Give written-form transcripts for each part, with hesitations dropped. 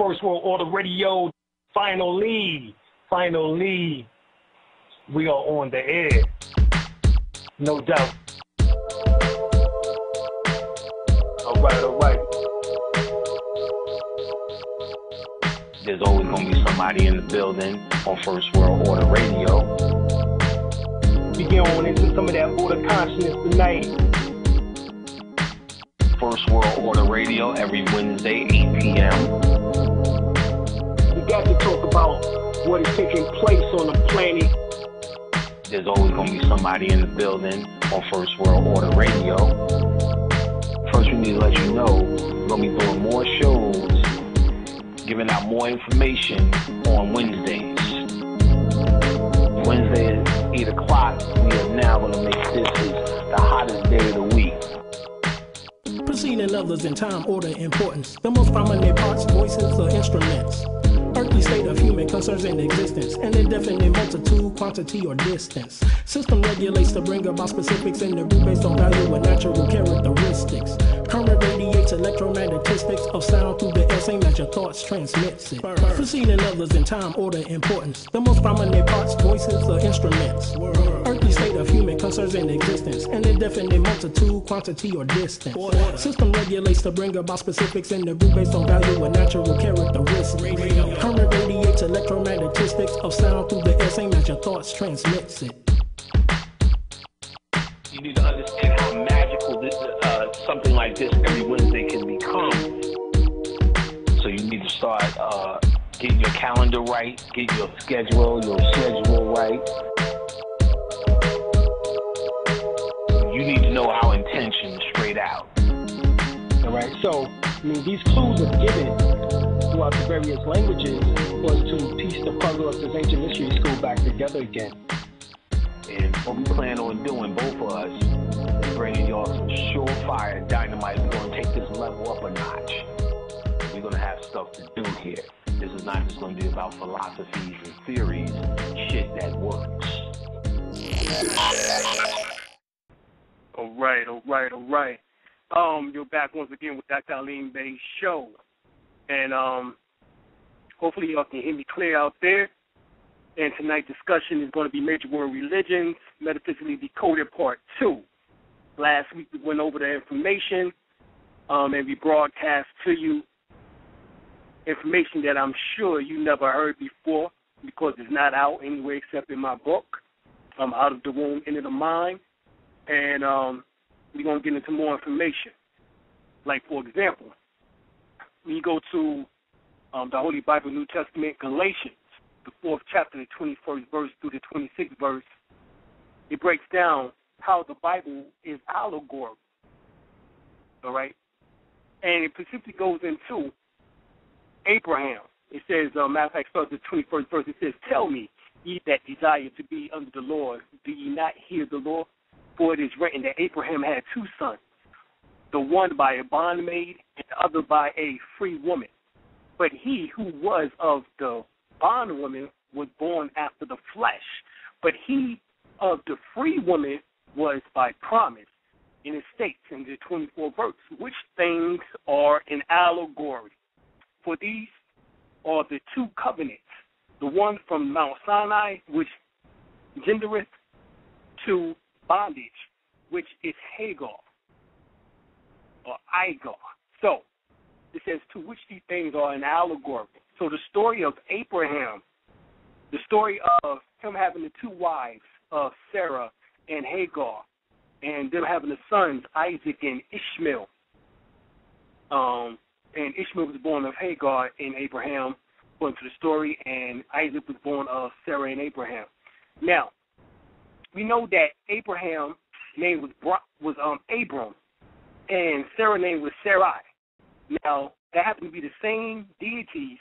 First World Order Radio. Finally, we are on the air. No doubt. All right. There's always going to be somebody in the building on First World Order Radio. We get on into some of that order consciousness tonight. First World Order Radio every Wednesday, 8 p.m. We got to talk about what is taking place on the planet. There's always going to be somebody in the building on First World Order Radio. First, we need to let you know we're going to be doing more shows, giving out more information on Wednesdays. Wednesday at 8 o'clock, we are now going to make this the hottest day of the week. Proceeding others in time, order, importance. The most prominent parts, voices, or instruments. Earthly state of human concerns in existence. An indefinite multitude, quantity, or distance. System regulates to bring about specifics in the group based on value and natural characteristics. Current radiates electromagnetistics of sound through the air, same as your thoughts transmits it. Proceeding others in time, order, importance. The most prominent parts, voices, or instruments. Earthly state of human concerns in existence. An indefinite multitude, quantity, or distance. System regulates to bring about specifics in the group based on value and natural characteristics. Current radiates electromagnetistics of sound through the air, same as your thoughts transmits it. You need to understand how magical this, something like this every Wednesday can become. So you need to start getting your calendar right, get your schedule right. You need to know our intention straight out. All right, so I mean, these clues are given throughout the various languages was to piece the puzzle of this ancient mystery school back together again. And what we plan on doing, both of us, is bringing y'all some surefire dynamite. We're going to take this level up a notch. We're going to have stuff to do here. This is not just going to be about philosophies and theories, shit that works. All right. You're back once again with Dr. Alim Bey's show. And hopefully y'all can hear me clear out there. And tonight's discussion is going to be Major World Religions, Metaphysically Decoded Part 2. Last week we went over the information and we broadcast to you information that I'm sure you never heard before because it's not out anywhere except in my book, Out of the Womb, Into the Mind. And we're going to get into more information. Like, for example, when you go to the Holy Bible, New Testament, Galatians, the 4th chapter, the 21st verse through the 26th verse, it breaks down how the Bible is allegory, all right? And it specifically goes into Abraham. It says, matter of fact, starts the 21st verse, it says, "Tell me, ye that desire to be under the law, do ye not hear the law? For it is written that Abraham had two sons, the one by a bondmaid and the other by a free woman. But he who was of the bondwoman was born after the flesh, but he of the free woman was by promise." In it states in the 24th verse, "Which things are an allegory? For these are the two covenants, the one from Mount Sinai, which gendereth to bondage, which is Hagar." Or Igar. So it says, "To which these things are an allegory." So the story of Abraham, the story of him having the two wives of Sarah and Hagar, and them having the sons Isaac and Ishmael. And Ishmael was born of Hagar and Abraham, according to the story, and Isaac was born of Sarah and Abraham. Now, we know that Abraham's name was Abram. And Sarah's name was Sarai. Now, that happened to be the same deities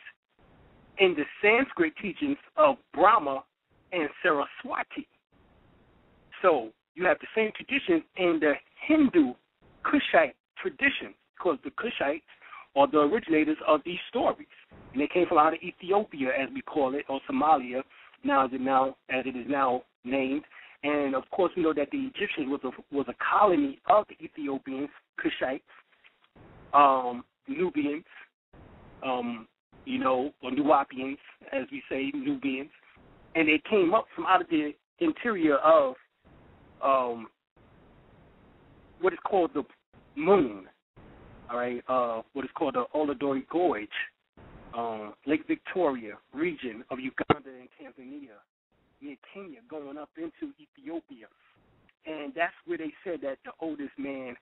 in the Sanskrit teachings of Brahma and Saraswati. So, you have the same traditions in the Hindu Kushite tradition, because the Kushites are the originators of these stories. And they came from out of Ethiopia, as we call it, or Somalia, as it is now named. And, of course, we know that the Egyptians was a colony of the Ethiopians, Kushites, Nubians, or Nuwapians, as we say, Nubians, and they came up from out of the interior of what is called the moon, all right, what is called the Olodori Gorge, Lake Victoria region of Uganda and Tanzania, near Kenya, going up into Ethiopia. And that's where they said that the oldest man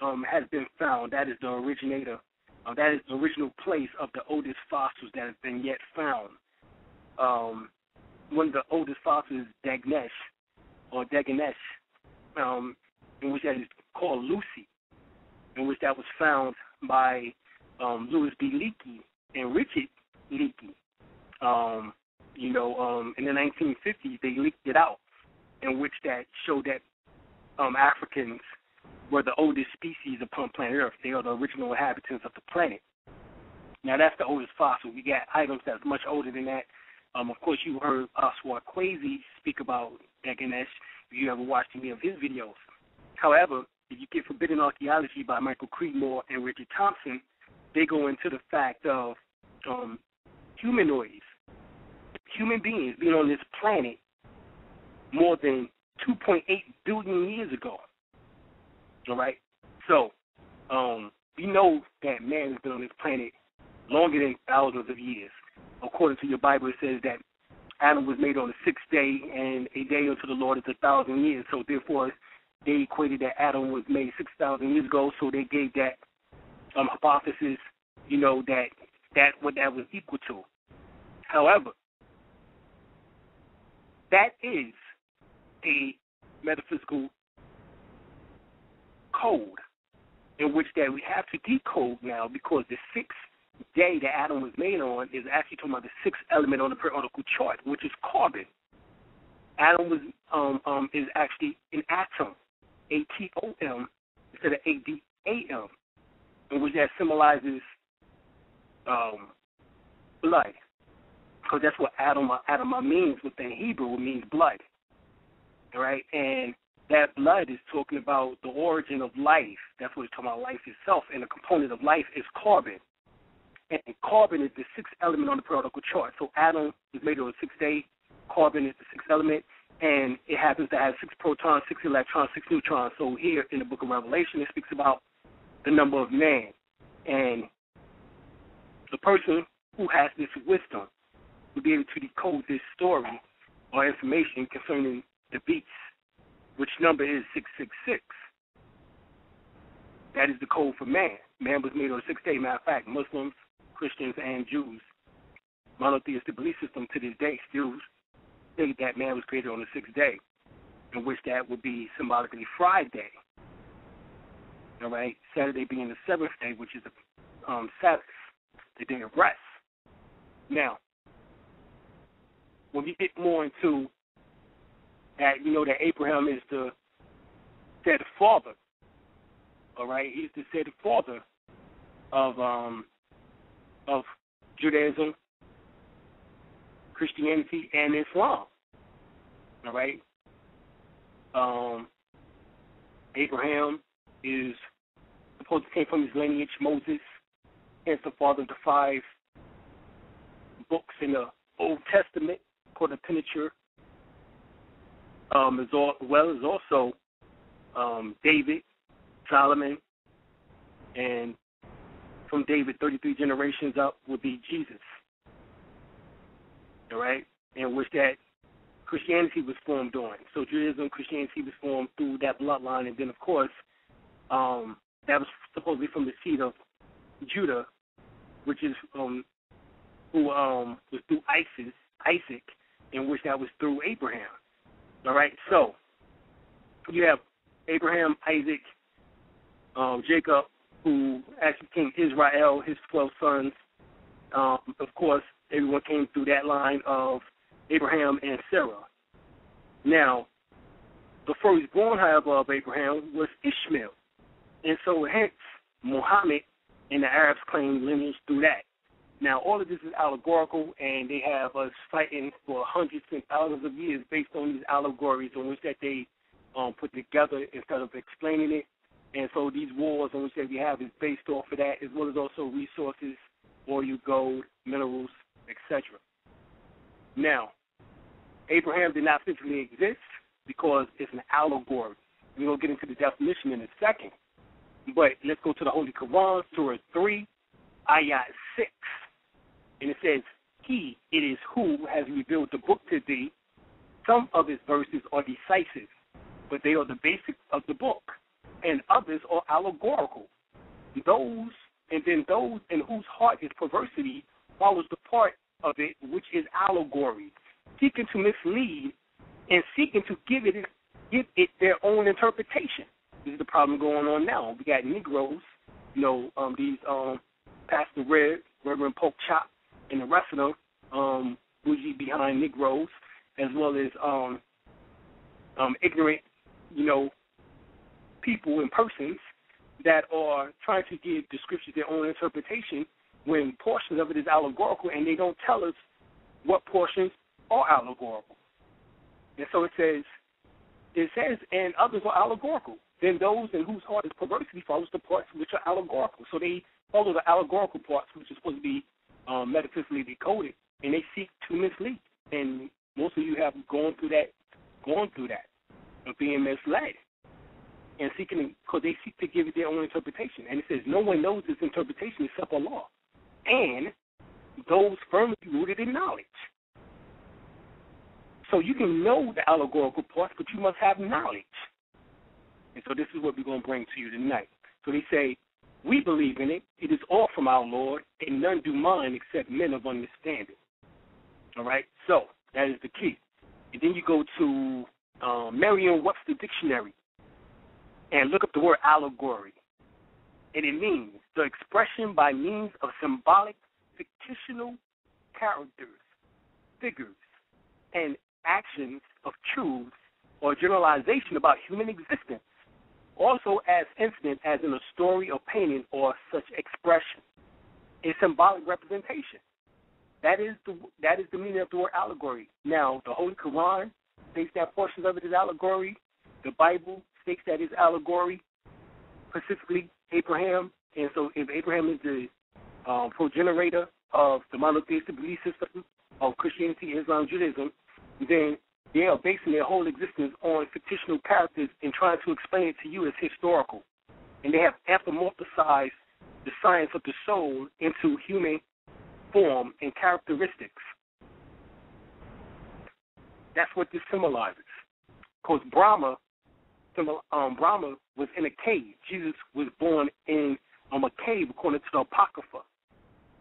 has been found. That is the originator. That is the original place of the oldest fossils that have been yet found. One of the oldest fossils is Dagnesh, or Daganesh, in which that is called Lucy, in which that was found by Louis B. Leakey and Richard Leakey. In the 1950s, they leaked it out, in which that showed that Africans were the oldest species upon planet Earth. They are the original inhabitants of the planet. Now, that's the oldest fossil. We got items that's much older than that. Of course, you heard Oswald Kwesi speak about Daganesh if you ever watched any of his videos. However, if you get Forbidden Archaeology by Michael Creedmoor and Richard Thompson, they go into the fact of humanoids, human beings being on this planet more than 2.8 billion years ago. All right? So, we know that man has been on this planet longer than thousands of years. According to your Bible, it says that Adam was made on the sixth day, and a day unto the Lord is 1,000 years. So, therefore, they equated that Adam was made 6,000 years ago, so they gave that hypothesis, that what that was equal to. However, that is a metaphysical code in which that we have to decode now, because the sixth day that Adam was made on is actually talking about the sixth element on the periodical chart, which is carbon. Adam was is actually an atom, A-T-O-M instead of A-D-A-M, in which that symbolizes blood, because that's what Adama means within Hebrew. It means blood, right? And that blood is talking about the origin of life. That's what it's talking about, life itself, and the component of life is carbon. And carbon is the sixth element on the periodical chart. So Adam was made on the sixth day. Carbon is the sixth element, and it happens to have 6 protons, 6 electrons, 6 neutrons. So here in the book of Revelation, it speaks about the number of man. And the person who has this wisdom will be able to decode this story or information concerning the beast, which number is 666. That is the code for man. Man was made on the sixth day. Matter of fact, Muslims, Christians, and Jews, monotheistic belief system to this day, still think that man was created on the sixth day, in which that would be symbolically Friday, all right? Saturday being the seventh day, which is the Sabbath, the day of rest. Now, when we get more into that, that Abraham is the said father, all right? He's the said father of Judaism, Christianity, and Islam. All right? Abraham is supposed to came from his lineage, Moses, hence the father of the 5 books in the Old Testament called the Pentateuch, as well as also David, Solomon, and from David 33 generations up would be Jesus. All right, in which that Christianity was formed on. So Judaism, Christianity was formed through that bloodline, and then, of course, that was supposedly from the seed of Judah, which is who was through Isaac, in which that was through Abraham. All right, so you have Abraham, Isaac, Jacob, who actually became Israel, his 12 sons, of course. Everyone came through that line of Abraham and Sarah. Now, the firstborn, however, of Abraham was Ishmael. And so, hence, Muhammad and the Arabs claim lineage through that. Now, all of this is allegorical, and they have us fighting for hundreds and thousands of years based on these allegories in which that they put together instead of explaining it. And so these wars in which that we have is based off of that, as well as also resources oil, gold, minerals, etc. Now, Abraham did not physically exist because it's an allegory. We're going to get into the definition in a second. But let's go to the Holy Quran, Surah 3, Ayat 6. And it says, He, it is who has revealed the book to thee. Some of his verses are decisive, but they are the basics of the book, and others are allegorical. Those in whose heart is perversity follows the part of it which is allegory, seeking to mislead and seeking to give it their own interpretation. This is the problem going on now. We got Negroes, these Pastor Red, Reverend Polk Chop, and the rest of them, bougie behind Negroes, as well as ignorant, people and persons that are trying to give the scriptures their own interpretation when portions of it is allegorical, and they don't tell us what portions are allegorical. And so it says, and others are allegorical. Then those in whose heart is perversity follows the parts which are allegorical. So they follow the allegorical parts, which is supposed to be metaphysically decoded, and they seek to mislead. And most of you have gone through that, of being misled, and seeking, because they seek to give it their own interpretation. And it says, no one knows this interpretation except Allah, and those firmly rooted in knowledge. So you can know the allegorical parts, but you must have knowledge. And so this is what we're going to bring to you tonight. So they say, we believe in it. It is all from our Lord, and none do mine except men of understanding. All right? So that is the key. And then you go to Merriam-Webster Dictionary and look up the word allegory. And it means the expression by means of symbolic, fictional characters, figures, and actions of truths or generalization about human existence, also as incident as in a story or painting or such expression. It's symbolic representation. That is the meaning of the word allegory. Now, the Holy Quran states that portions of it is allegory. The Bible states that it's allegory, specifically Abraham. And so if Abraham is the progenitor of the monotheistic belief system of Christianity, Islam, Judaism, then they are basing their whole existence on fictional characters and trying to explain it to you as historical. And they have anthropomorphized the science of the soul into human form and characteristics. That's what this symbolizes. Because Brahma was in a cave. Jesus was born in a cave, according to the Apocrypha,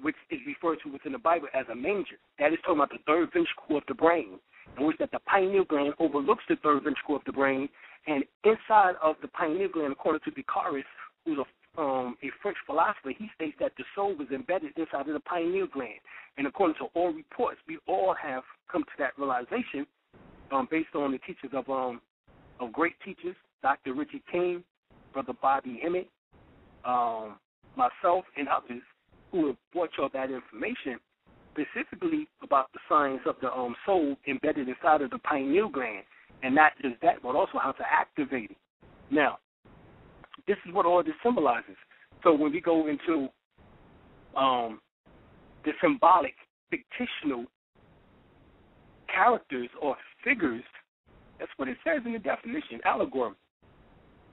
which is referred to within the Bible as a manger. That is talking about the third ventricle of the brain, in which that the pineal gland overlooks the third ventricle of the brain, and inside of the pineal gland, according to Descartes, who's a French philosopher, he states that the soul was embedded inside of the pineal gland. And according to all reports, we all have come to that realization based on the teachings of great teachers, Dr. Richie King, Brother Bobby Emmett, myself, and others who have brought y'all that information specifically about the science of the soul embedded inside of the pineal gland, and not just that, but also how to activate it. Now, this is what all this symbolizes. So when we go into the symbolic, fictional characters or figures, that's what it says in the definition, allegory.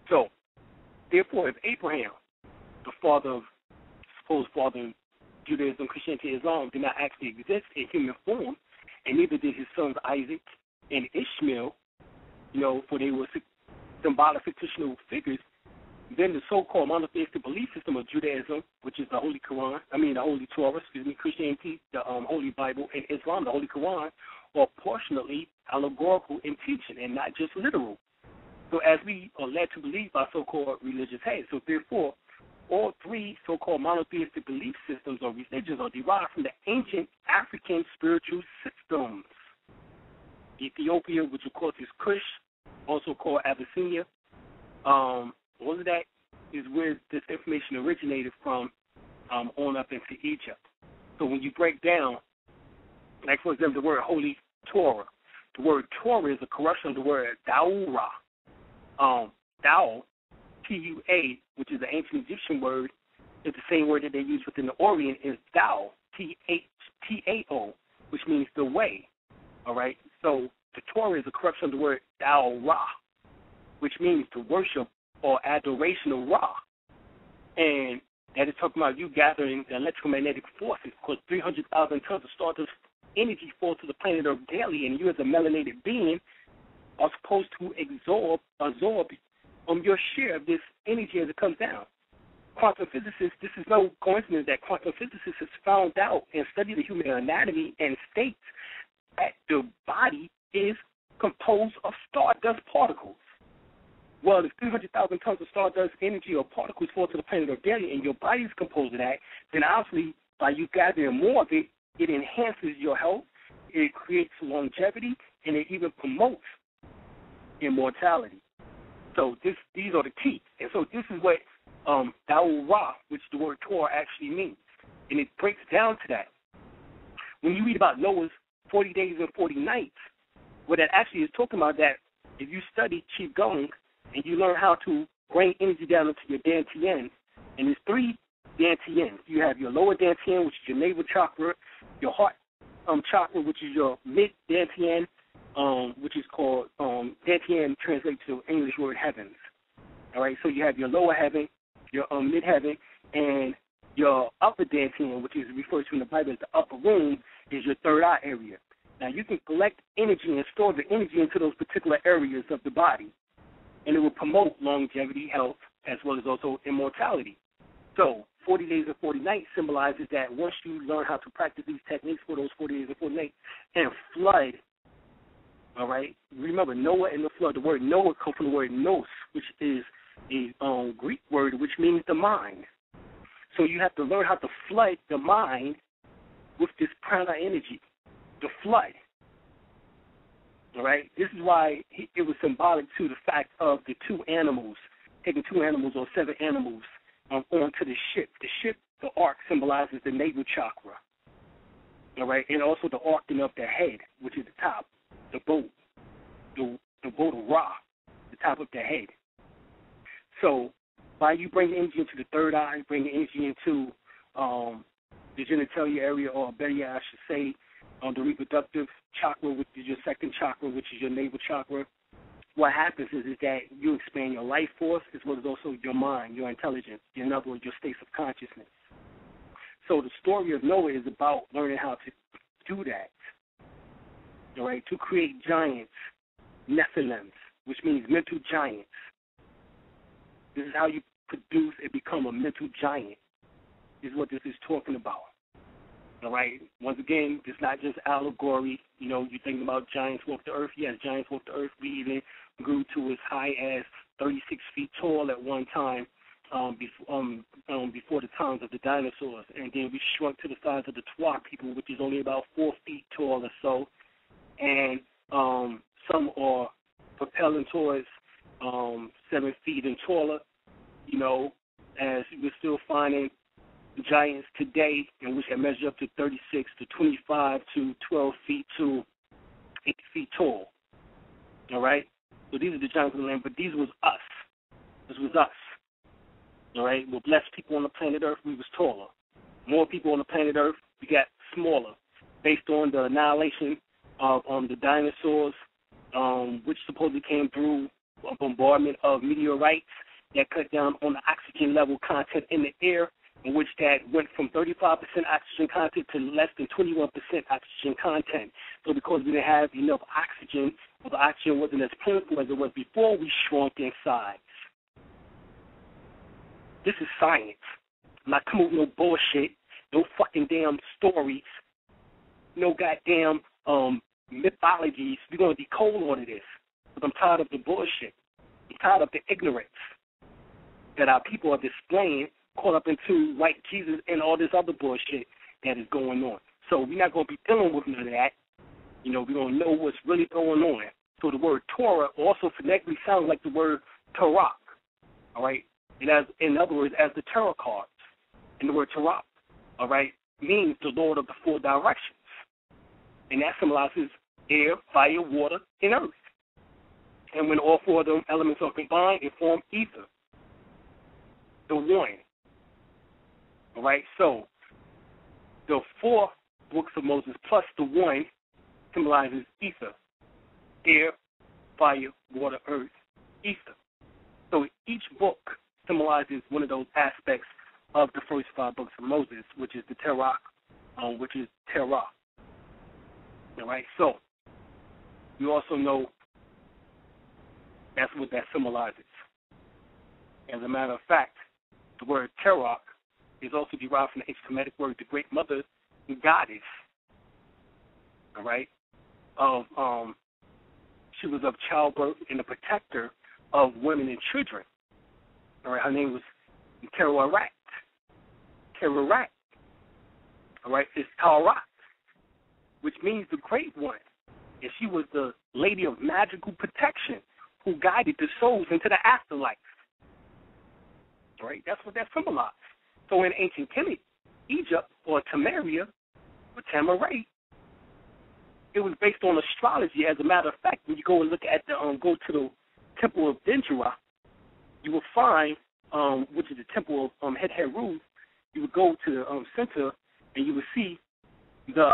So, therefore, if Abraham, the supposed father of Judaism, Christianity, Islam, did not actually exist in human form, and neither did his sons Isaac and Ishmael, for they were symbolic fictional figures, then the so-called monotheistic belief system of Judaism, which is the Holy Torah, Christianity, the Holy Bible, and Islam, the Holy Quran, are portionally allegorical in teaching and not just literal. So as we are led to believe by so-called religious heads. So therefore, all three so-called monotheistic belief systems or religions are derived from the ancient African spiritual systems. Ethiopia, which of course is Kush, also called Abyssinia. All of that is where this information originated from on up into Egypt. So when you break down, like for example, the word Holy Torah. The word Torah is a corruption of the word Daura. Dao, T-U-A, which is an ancient Egyptian word is the same word that they use within the Orient is Tao, T-H-T-A-O, which means the way, all right? So the Torah is a corruption of the word Tao Ra, which means to worship or adoration of Ra. And that is talking about you gathering the electromagnetic forces, because 300,000 tons of starter energy falls to the planet Earth daily, and you as a melanated being are supposed to absorb your share of this energy as it comes down. Quantum physicists, this is no coincidence that quantum physicists have found out and studied the human anatomy and states that the body is composed of stardust particles. Well, if 300,000 tons of stardust energy or particles fall to the planet Earth daily and your body is composed of that, then obviously by you gathering more of it, it enhances your health, it creates longevity, and it even promotes immortality. So these are the keys. And so this is what Tao Ra, which the word Torah actually means. And it breaks down to that. When you read about Noah's 40 days and 40 nights, what that actually is talking about that if you study Qigong and you learn how to bring energy down into your dantian, and there's three dantians. You have your lower dantian, which is your navel chakra, your heart chakra, which is your mid dantian, which is called dantian translates to English word heavens. All right, so you have your lower heaven, your mid heaven, and your upper dantian, which is referred to in the Bible as the upper room, is your third eye area. Now you can collect energy and store the energy into those particular areas of the body, and it will promote longevity, health, as well as also immortality. So 40 days and 40 nights symbolizes that once you learn how to practice these techniques for those 40 days and 40 nights and flood, all right? Remember, Noah and the flood, the word Noah comes from the word nous, which is a Greek word which means the mind. So you have to learn how to flood the mind with this prana energy, the flood. All right, this is why it was symbolic to the fact of the two animals, taking two animals or seven animals onto the ship. The ship, the ark, symbolizes the navel chakra. All right, and also the arcing of the head, which is the top, the boat, the boat of Ra, the top of the head. So by you bring the energy into the third eye, bring the energy into the genitalia area, or better yet, I should say, the reproductive chakra, which is your second chakra, which is your navel chakra, what happens is that you expand your life force as well as also your mind, your intelligence, in other words, your states of consciousness. So the story of Noah is about learning how to do that, all right, to create giants, Nephilims, which means mental giants. This is how you produce and become a mental giant, is what this is talking about. All right. Once again, it's not just allegory. You know, you think about giants walk the earth. Yes, giants walk the earth. We even grew to as high as 36 feet tall at one time before the times of the dinosaurs. And then we shrunk to the size of the Twa people, which is only about 4 feet tall or so. And some are propelling towards 7 feet and taller, you know, as we're still finding giants today, and which can measure up to 36 to 25 to 12 feet to 8 feet tall. All right? So these are the giants of the land, but these was us. This was us. All right? We're less people on the planet Earth, we was taller. More people on the planet Earth, we got smaller, based on the annihilation of the dinosaurs, which supposedly came through a bombardment of meteorites that cut down on the oxygen level content in the air, in which that went from 35% oxygen content to less than 21% oxygen content. So because we didn't have enough oxygen, or the oxygen wasn't as plentiful as it was before, we shrunk in size. This is science. I'm not coming with no bullshit, no fucking damn stories, no goddamn mythologies. We're going to decode all of this, because I'm tired of the bullshit. I'm tired of the ignorance that our people are displaying, caught up into like Jesus and all this other bullshit that is going on. So we're not going to be dealing with none of that. You know, we're going to know what's really going on. So the word Torah also phonetically sounds like the word Tarak, all right? And as, in other words, as the tarot cards. And the word Tarak, all right, means the Lord of the four directions. And that symbolizes air, fire, water, and earth. And when all four of them elements are combined, it forms ether, the one. All right, so the four books of Moses plus the one symbolizes ether, air, fire, water, earth, ether. So each book symbolizes one of those aspects of the first five books of Moses, which is the Terach, which is Terah. All right, so you also know that's what that symbolizes. As a matter of fact, the word Terach is also derived from the ancient Kemetic word, the great mother, the goddess. All right, of she was of childbirth and the protector of women and children. All right, her name was Terach. Terach. All right, it's Terach, which means the great one, and she was the lady of magical protection who guided the souls into the afterlife. All right, that's what that symbolized. So in ancient Kemet, Egypt, or Tamaria, or Tamaray, it was based on astrology. As a matter of fact, when you go and look at the go to the Temple of Denderah, you will find, which is the Temple of Het Heru. You would go to the center, and you would see the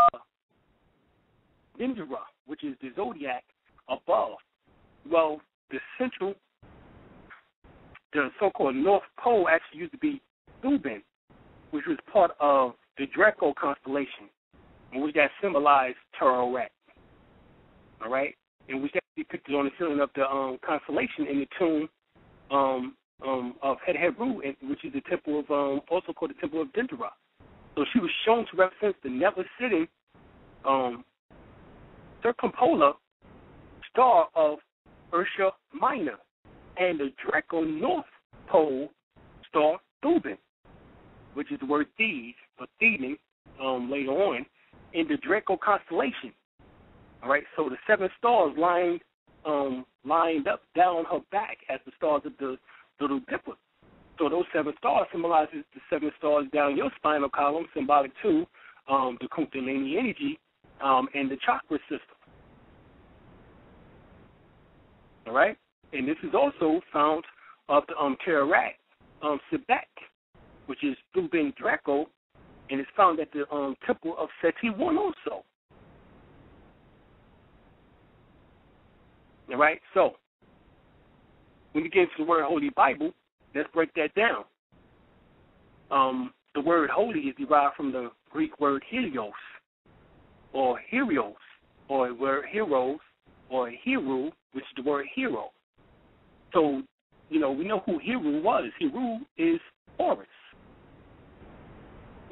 Denderah, which is the zodiac above. Well, the central, the so-called North Pole actually used to be Thuban, which was part of the Draco constellation, in which that symbolized Terach. All right? And which actually pictured on the ceiling of the constellation in the tomb of Het Heru, which is the temple of, also called the Temple of Denderah. So she was shown to represent the never-sitting circumpolar star of Ursha Minor and the Draco North Pole star Thuban, which is the word Thebes or Theban later on in the Draco constellation. All right, so the seven stars lined up down her back as the stars of the Little Dipper. So those seven stars symbolizes the seven stars down your spinal column, symbolic to the Kundalini energy and the chakra system. All right, and this is also found of the Terach, Sebek, which is Thuban Draco, and it's found at the temple of Seti I also. All right, so when we get into the word Holy Bible, let's break that down. The word holy is derived from the Greek word helios, or herios, or word heroes, or hero, which is the word hero. So, you know, we know who Heru was. Heru is Horus.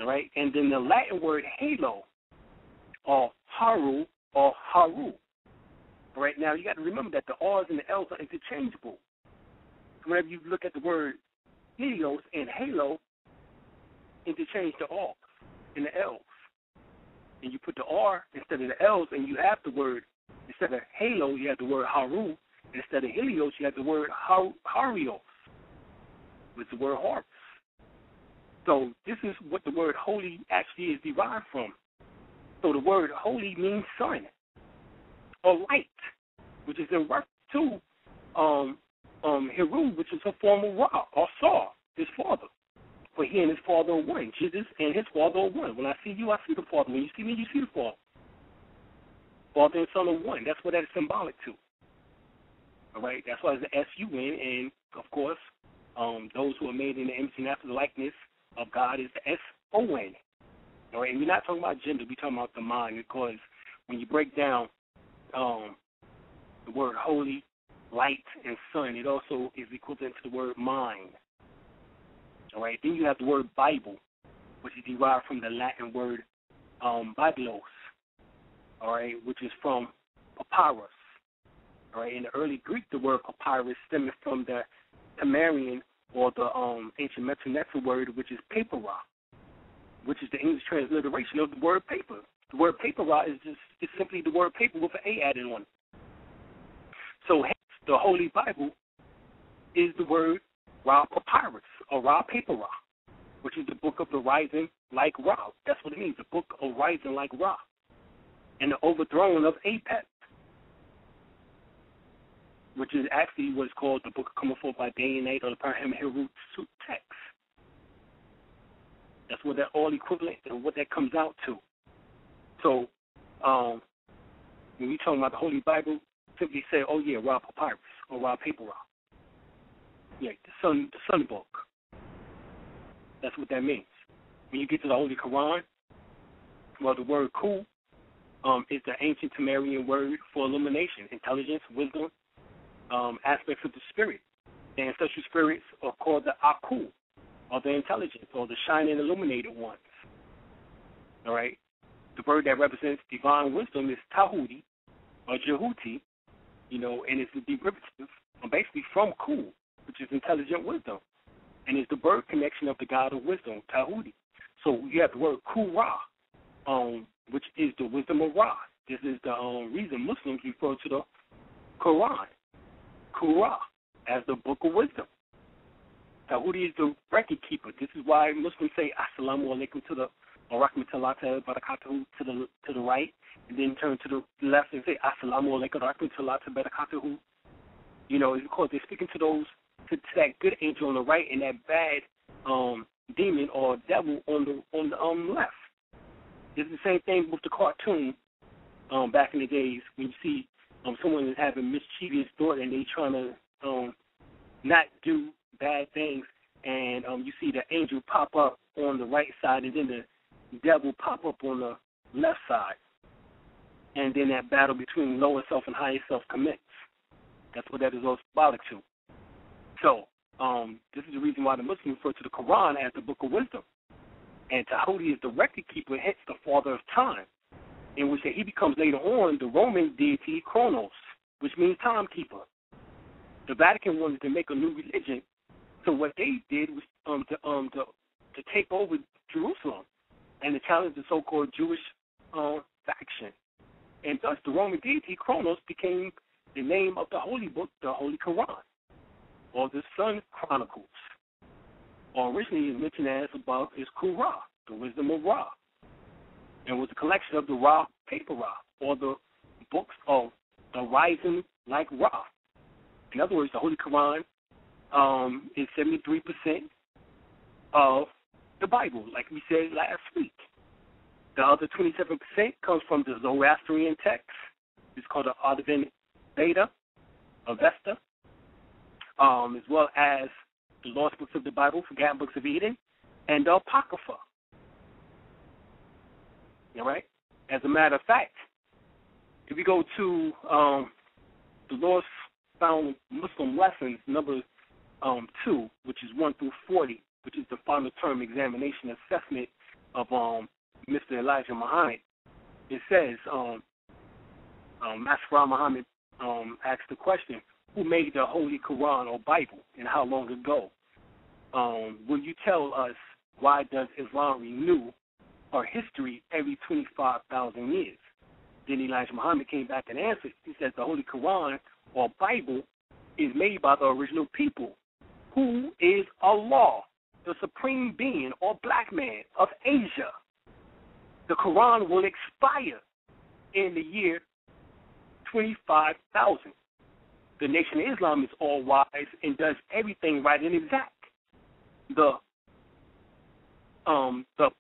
All right? And then the Latin word halo, or haru, or haru. All right? Now, you got to remember that the R's and the L's are interchangeable. Whenever you look at the word helios and halo, interchange the R's and the L's. And you put the R instead of the L's, and you have the word, instead of halo, you have the word haru. Instead of helios, you have the word harios, which is the word harvest. So this is what the word holy actually is derived from. So the word holy means sun or light, which is in reference to Heru, which is her former Ra, or Sar, his father. For he and his father are one. Jesus and his father are one. When I see you, I see the Father. When you see me, you see the Father. Father and Son are one. That's what that is symbolic to. All right, that's why it's the S-U-N, and, of course, those who are made in the image and after the likeness of God is the S-O-N. All right, and we're not talking about gender. We're talking about the mind, because when you break down the word holy, light, and sun, it also is equivalent to the word mind. All right, then you have the word Bible, which is derived from the Latin word biblos, all right, which is from papyrus. Right. In the early Greek, the word papyrus stemmed from the Temerian or the ancient Metanetsu word, which is papyra, which is the English transliteration of the word paper. The word papyra is simply the word paper with an A added on it. So hence, the Holy Bible is the word Ra papyrus or Ra papyra, which is the book of the rising like Ra. That's what it means, the book of rising like Ra, and the overthrowing of Apep, which is actually what's called the Book of Coming Forth by Day and Night, or the Parham Herut Text. That's what they're all equivalent and what that comes out to. So when we're talking about the Holy Bible, simply say, oh, yeah, raw papyrus or raw paper rock. Yeah, the sun book. That's what that means. When you get to the Holy Quran, well, the word cool is the ancient Temerian word for illumination, intelligence, wisdom, aspects of the spirit. The ancestral spirits are called the Aku, or the intelligence, or the shining illuminated ones. All right? The word that represents divine wisdom is Tahuti, or Jehuti, you know, and it's the derivative, basically from Ku, which is intelligent wisdom, and it's the birth connection of the god of wisdom, Tahuti. So you have the word Ku-Ra, which is the wisdom of Ra. This is the reason Muslims refer to the Quran, Ku-Ra, as the book of wisdom. Tahuti is the record keeper. This is why Muslims say Assalamu alaikum to the or Rahmatullah barakatuhu to the right, and then turn to the left and say Assalamu alaikum Rahmatullah barakatuhu. You know, it's because they're speaking to those to that good angel on the right and that bad demon or devil on the left. It's the same thing with the cartoon back in the days when you see someone is having mischievous thought and they trying to not do bad things, and you see the angel pop up on the right side and then the devil pop up on the left side, and then that battle between lower self and higher self commences. That's what that is all symbolic to. So this is the reason why the Muslims refer to the Quran as the Book of Wisdom. And Tahuti is the record keeper, hence the father of time, in which he becomes later on the Roman deity Kronos, which means timekeeper. The Vatican wanted to make a new religion, so what they did was to take over Jerusalem and to challenge the so-called Jewish faction. And thus the Roman deity Kronos became the name of the Holy Book, the Holy Quran, or the Sun Chronicles, or originally is mentioned as above is Ku-Ra, the wisdom of Ra, and was a collection of the Ra paper Ra, or the books of the rising like Ra. In other words, the Holy Quran is 73% of the Bible, like we said last week. The other 27% comes from the Zoroastrian text. It's called the Ardavan Veda, Avesta, as well as the Lost Books of the Bible, Forgotten Books of Eden, and the Apocrypha. All right? As a matter of fact, if you go to the Lost Found Muslim Lessons, number 2, which is 1 through 40, which is the final term examination assessment of Mr. Elijah Muhammad, it says, Masra Muhammad asked the question, who made the Holy Quran or Bible and how long ago? Will you tell us why does Islam renew our history every 25,000 years? Then Elijah Muhammad came back and answered. He says the Holy Quran or Bible is made by the original people, who is Allah, the supreme being or black man of Asia. The Quran will expire in the year 25,000. The Nation of Islam is all wise and does everything right and exact. The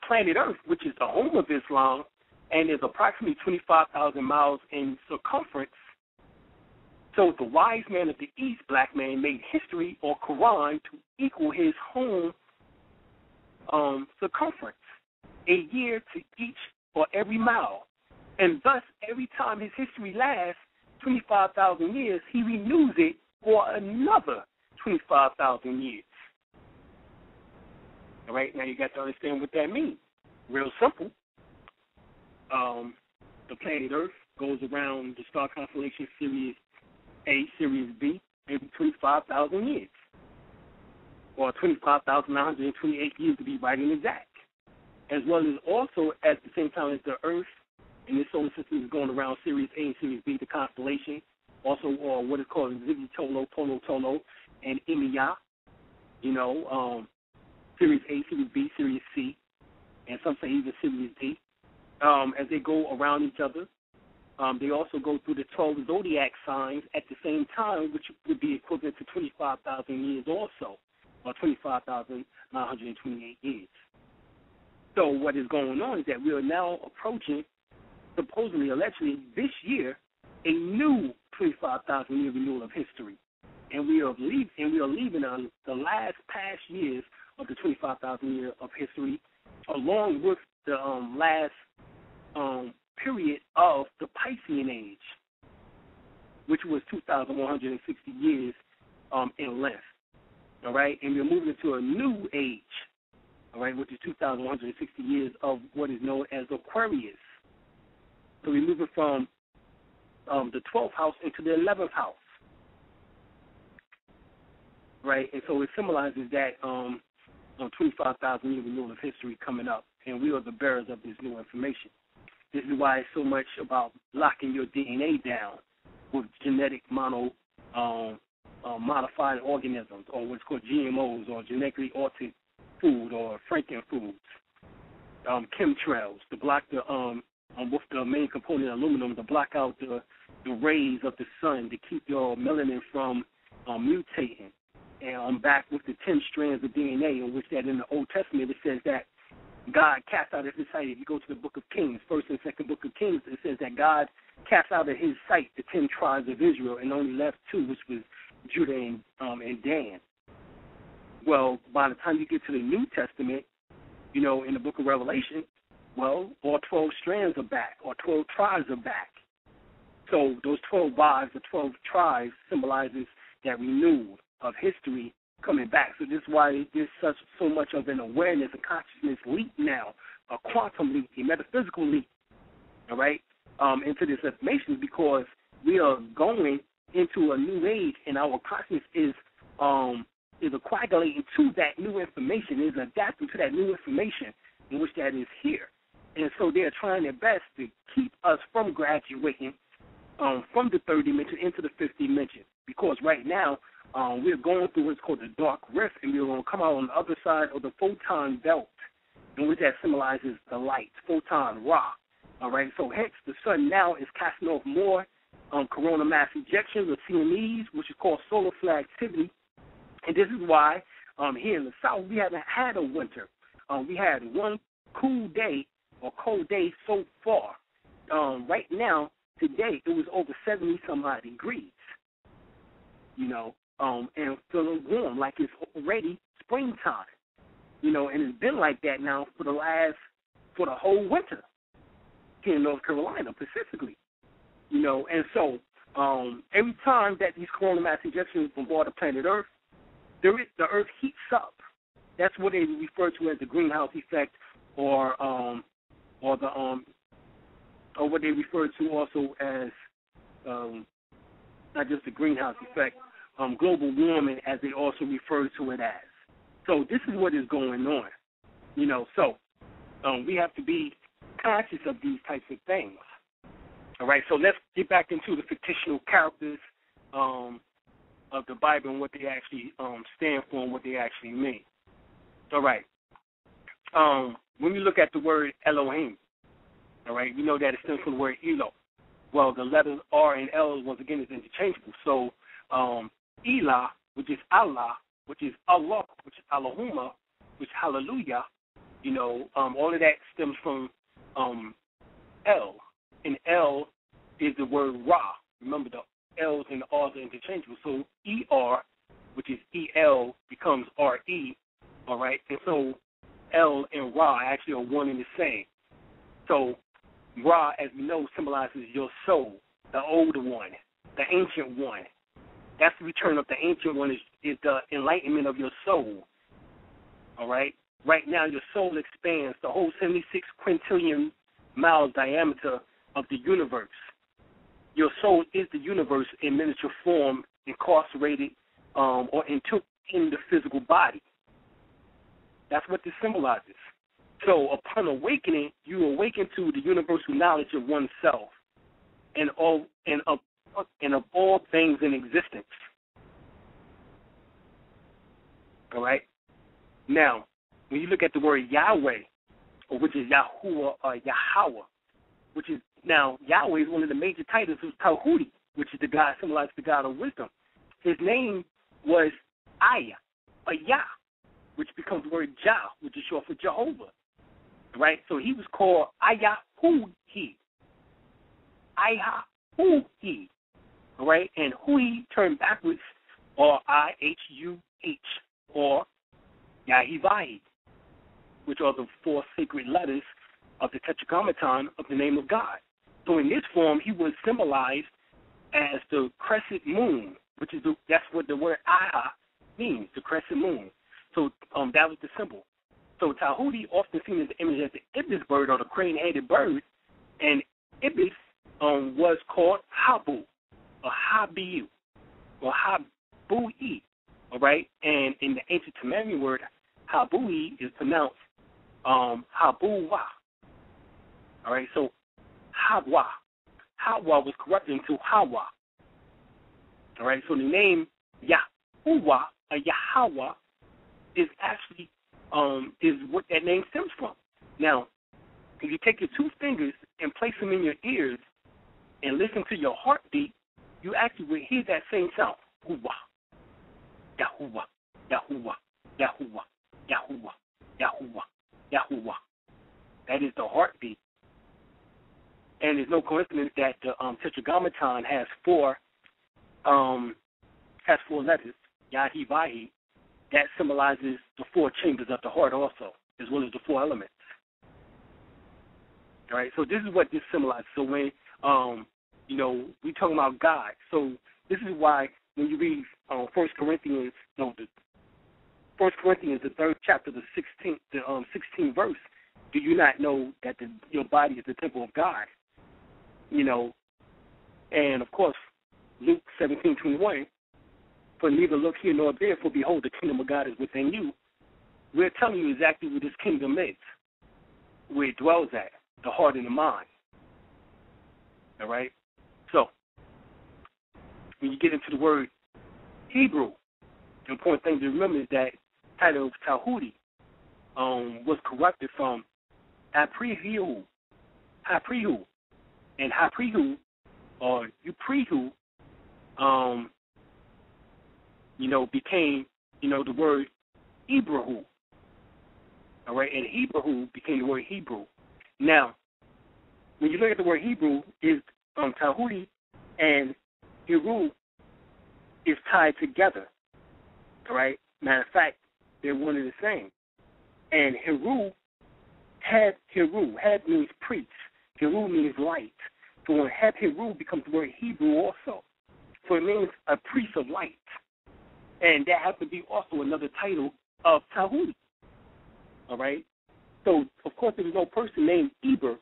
planet Earth, which is the home of Islam, and is approximately 25,000 miles in circumference. So the wise man of the East, black man, made history or Quran to equal his home circumference, a year to each or every mile. And thus, every time his history lasts, 25,000 years, he renews it for another 25,000 years. All right, now you got to understand what that means. Real simple. The planet Earth goes around the star constellation Sirius A, Sirius B, every 25,000 years, or 25,928 years to be right and exact, as well as also at the same time as the Earth and this solar system is going around Sirius A and Sirius B, the constellation, also what is called Ziggy-Tolo, Polo-Tolo, and Emiya, you know, Sirius A, Sirius B, Sirius C, and some say even Sirius D. As they go around each other, they also go through the 12 zodiac signs at the same time, which would be equivalent to 25,000 years also, or 25,928 years. So what is going on is that we are now approaching, supposedly, allegedly, this year, a new 25,000-year renewal of history. And we are leaving on the last past years of the 25,000-year of history, along with the last period of the Piscean Age, which was 2,160 years in length. All right? And we're moving into a new age, all right, which is 2,160 years of what is known as Aquarius. So we're moving from the 12th house into the 11th house, right? And so it symbolizes that 25,000-year renewal of history coming up, and we are the bearers of this new information. This is why it's so much about locking your DNA down with genetic modified organisms, or what's called GMOs, or genetically altered food, or Franken foods, chemtrails, to block the with the main component aluminum, to block out the rays of the sun, to keep your melanin from mutating. And I'm back with the 10 strands of DNA, in which that in the Old Testament it says that God cast out of his sight. If you go to the book of Kings, first and second book of Kings, it says that God cast out of his sight the 10 tribes of Israel and only left two, which was Judah and Dan. Well, by the time you get to the New Testament, you know, in the book of Revelation, well, all 12 strands are back, or 12 tribes are back. So those 12 wives, the 12 tribes, symbolizes that renewal of history coming back. So this is why there's so much of an awareness and consciousness leap now, a quantum leap, a metaphysical leap, all right, into this information, because we are going into a new age, and our consciousness is coagulating to that new information, is adapting to that new information in which that is here. And so they are trying their best to keep us from graduating from the third dimension into the fifth dimension, because right now we're going through what's called the dark rift, and we're going to come out on the other side of the photon belt, in which that symbolizes the light, photon Ra. All right, so hence the sun now is casting off more corona mass ejections, or CMEs, which is called solar flare activity. And this is why here in the South we haven't had a winter. We had one cold day so far. Right now, today, it was over 70-some-odd degrees, you know, and feeling warm like it's already springtime, you know, and it's been like that now for the whole winter here in North Carolina specifically, you know. And so every time that these corona mass ejections bombard the planet Earth, the Earth heats up. That's what they refer to as the greenhouse effect, or what they refer to also as not just the greenhouse effect, global warming, as they also refer to it as. So this is what is going on, you know. So we have to be conscious of these types of things. All right. So let's get back into the fictional characters of the Bible and what they actually stand for and what they actually mean. All right. When we look at the word Elohim, all right, we know that it stems from the word Elo. Well, the letters R and L, once again, is interchangeable. So Elah, which is Allah, which is Allah, which is Allahumma, which is Hallelujah, you know, all of that stems from El. And El is the word Ra. Remember, the L's and the R's are interchangeable. So ER, which is EL, becomes RE, all right? And so El and Ra actually are one and the same. So Ra, as we know, symbolizes your soul, the older one, the ancient one. That's the return of the ancient one, is the enlightenment of your soul, all right? Right now your soul expands the whole 76 quintillion miles diameter of the universe. Your soul is the universe in miniature form, incarcerated or in the physical body. That's what this symbolizes. So upon awakening, you awaken to the universal knowledge of oneself and of all things in existence. All right? Now, when you look at the word Yahweh, or which is Yahuwah or Yahweh, which is, now, Yahweh is one of the major titles of Tawhudi, which is the God, symbolizes the God of wisdom. His name was Ayah, or Yah, which becomes the word Jah, which is short for Jehovah. right? So he was called Ayahuhi. Ayahuhi, right? And Hui turned backwards, or I-H-U-H, or Yahivahi, which are the four sacred letters of the Tetragrammaton of the name of God. So in this form, he was symbolized as the crescent moon, which is that's what the word Aha means, the crescent moon. So that was the symbol. So Tahuti, often seen as the image of the ibis bird or the crane-headed bird, and ibis was called Habu or Habiu or Habui, all right? And in the ancient Temerian word, Habui is pronounced Habuwa, all right? So Hawa. Hawa was corrupted into Hawa. All right, so the name Yahuwah or Yahawa is actually is what that name stems from. Now, if you take your two fingers and place them in your ears and listen to your heartbeat, you actually will hear that same sound. Huwa, Yahuwah, Yahuwah, Yahuwah, Yahuwah, Yahuwah, Yahuwah. That is the heartbeat. And there's no coincidence that the Tetragrammaton has four letters, Yahivahi, that symbolizes the four chambers of the heart also, as well as the four elements. All right, so this is what this symbolizes. So when, we're talking about God. So this is why when you read 1 Corinthians, the 3rd chapter, the 16th verse, do you not know that your body is the temple of God? You know, and of course, Luke 17:21, for neither look here nor there, for behold, the kingdom of God is within you. We're telling you exactly where this kingdom is, where it dwells at, the heart and the mind. All right? So, when you get into the word Hebrew, the important thing to remember is that title of Tahuti was corrupted from Haprihu, and Haprihu, or Uprihu, became, the word Ibrahu. All right, and Ibrahu became the word Hebrew. Now, when you look at the word Hebrew, is Tahuti and Hiru is tied together. All right, matter of fact, they're one and the same. And Hiru means priest. Hiru means light. So when Hiru becomes the word Hebrew also. So it means a priest of light. And that happens to be also another title of Tahuti. All right? So, of course, there is no person named Eber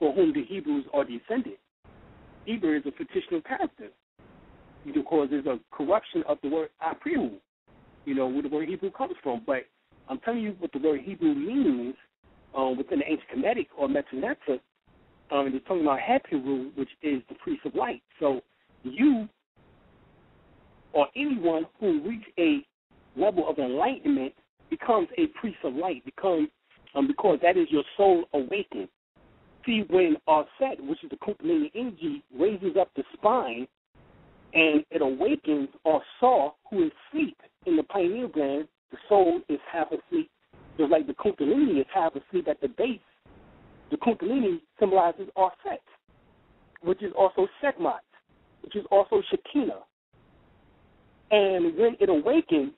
for whom the Hebrews are descended. Eber is a fictional character because there's a corruption of the word Aprihu, where the word Hebrew comes from. But I'm telling you what the word Hebrew means within the ancient Kemetic or Metaneta. It's talking about Hapiru, which is the priest of light. So you or anyone who reaches a level of enlightenment becomes a priest of light, because that is your soul awakened. See, when Aset, which is the Kundalini energy, raises up the spine and it awakens Arsar, who is asleep in the pineal gland. The soul is half asleep, just like the Kundalini is half asleep at the base. The Kundalini symbolizes Aset, which is also Sekhmet, which is also Shekinah. And when it awakens,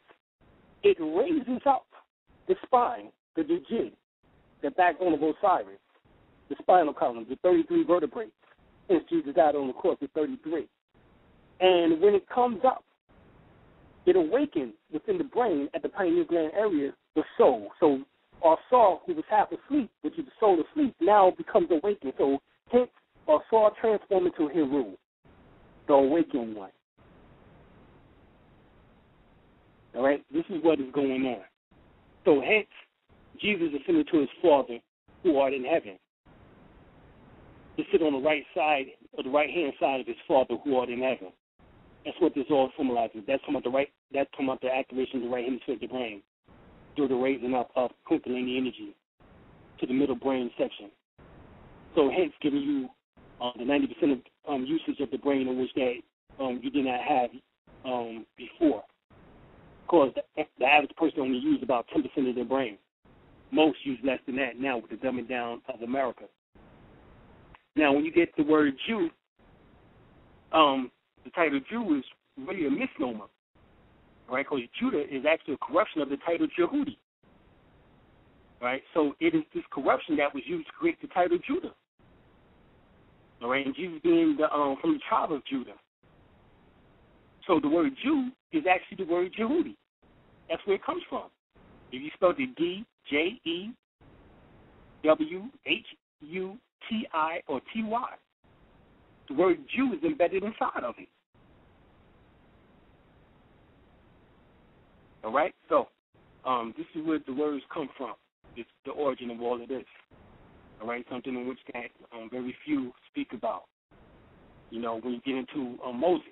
it raises up the spine, the Dujid, the backbone of Osiris, the spinal column, the 33 vertebrae. Since Jesus died on the cross, the 33. And when it comes up, it awakens within the brain at the pineal gland area the soul. So Arsar, who was half asleep, which is the soul asleep, now becomes awakened. So hence Arsar transformed into Hiru, the awakened one. All right, this is what is going on. So hence Jesus ascended to his Father, who art in heaven, to sit on the right side or the right hand side of his Father, who art in heaven. That's what this all symbolizes. That's talking about the activation of the right hemisphere of the brain through the raising up of Kundalini energy to the middle brain section. So hence giving you the 90% of usage of the brain in which that you did not have before. Because the average person only used about 10% of their brain. Most use less than that now with the dumbing down of America. Now, when you get the word Jew, the title Jew is really a misnomer, right? Because Judah is actually a corruption of the title Jehudi, right? So it is this corruption that was used to create the title Judah, all right? And Jesus being from the tribe of Judah. So the word Jew is actually the word Jehudi. That's where it comes from. If you spell it D-J-E-W-H-U-T-I or T-Y, the word Jew is embedded inside of it. All right? So this is where the words come from. It's the origin of all of this. All right? Something in which that very few speak about. You know, when you get into Moses,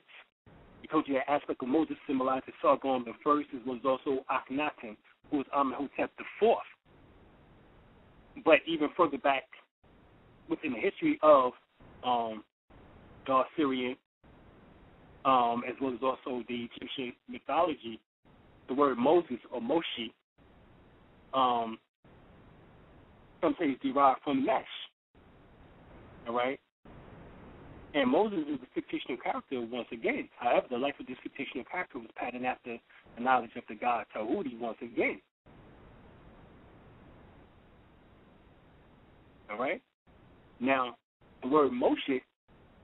because you that aspect of Moses symbolized the Sargon the first, as well as also Akhenaten, who was Amenhotep the fourth. But even further back within the history of the Assyrian, as well as also the Egyptian mythology, the word Moses or Moshi, sometimes derived from Mesh. All right? And Moses is a fictional character once again. However, the life of this fictional character was patterned after the knowledge of the god Tahuti once again. All right? Now, the word Moshe,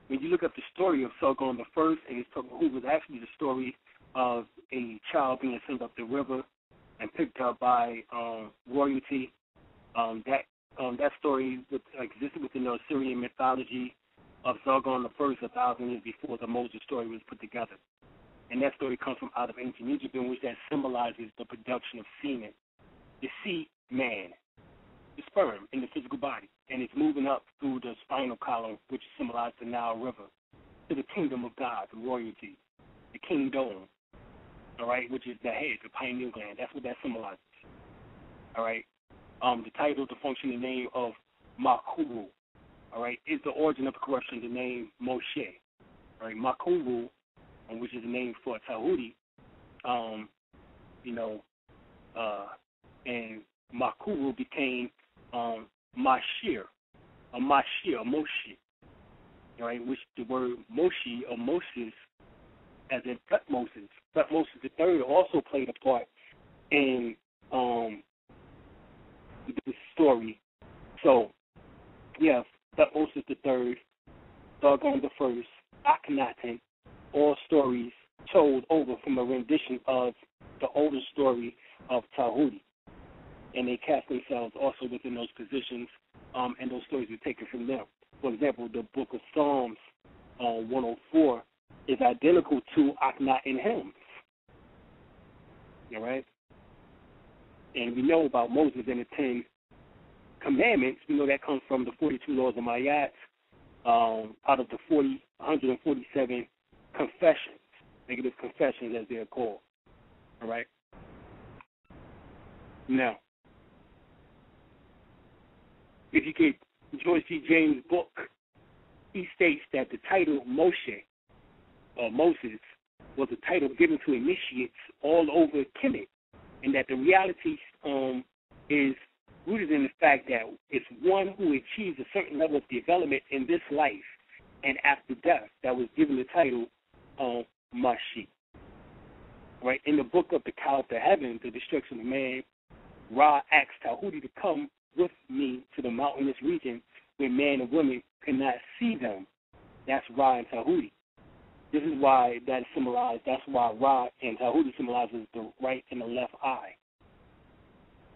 when you look up the story of Sargon the First, and it's talking who was actually the story of a child being sent up the river and picked up by royalty, that story existed within the Assyrian mythology of Sargon the First 1,000 years before the Moses story was put together. And that story comes from out of ancient Egypt, in which that symbolizes the production of semen. The sea-man, the sperm in the physical body, and it's moving up through the spinal column, which symbolizes the Nile River, to the kingdom of God, the royalty, the kingdom, all right, which is the head, the pineal gland. That's what that symbolizes, all right? The title, the function, the name of Makuru, all right, is the origin of the corruption, the name Moshe, all right? Makuru, which is the name for Tahuti, and Makuru became Mashir, or Mashir, Moshi, all right, which the word Moshi or Moses, as in Thutmoses. Thutmoses the Third also played a part in this story. So, yeah, Thutmoses the Third, Sargon the First, Akhenaten, all stories told over from a rendition of the older story of Tahuti. And they cast themselves also within those positions, and those stories were taken from them. For example, the book of Psalms 104 is identical to Akhenaten hymns. All right? And we know about Moses and the 10 commandments. We know that comes from the 42 laws of Mayat, out of the 147 confessions, negative confessions as they're called. All right? Now, if you get George G. James' book, he states that the title Moshe, or Moses, was a title given to initiates all over Kemet, and that the reality is rooted in the fact that it's one who achieves a certain level of development in this life and after death that was given the title Mashi. Right? In the book of the Cow to Heaven, the destruction of man, Ra asked Tahuti to come with me to the mountainous region where man and woman could not see them. That's Ra and Tahuti. This is why that is symbolized. That's why Ra and Tahuti symbolizes the right and the left eye.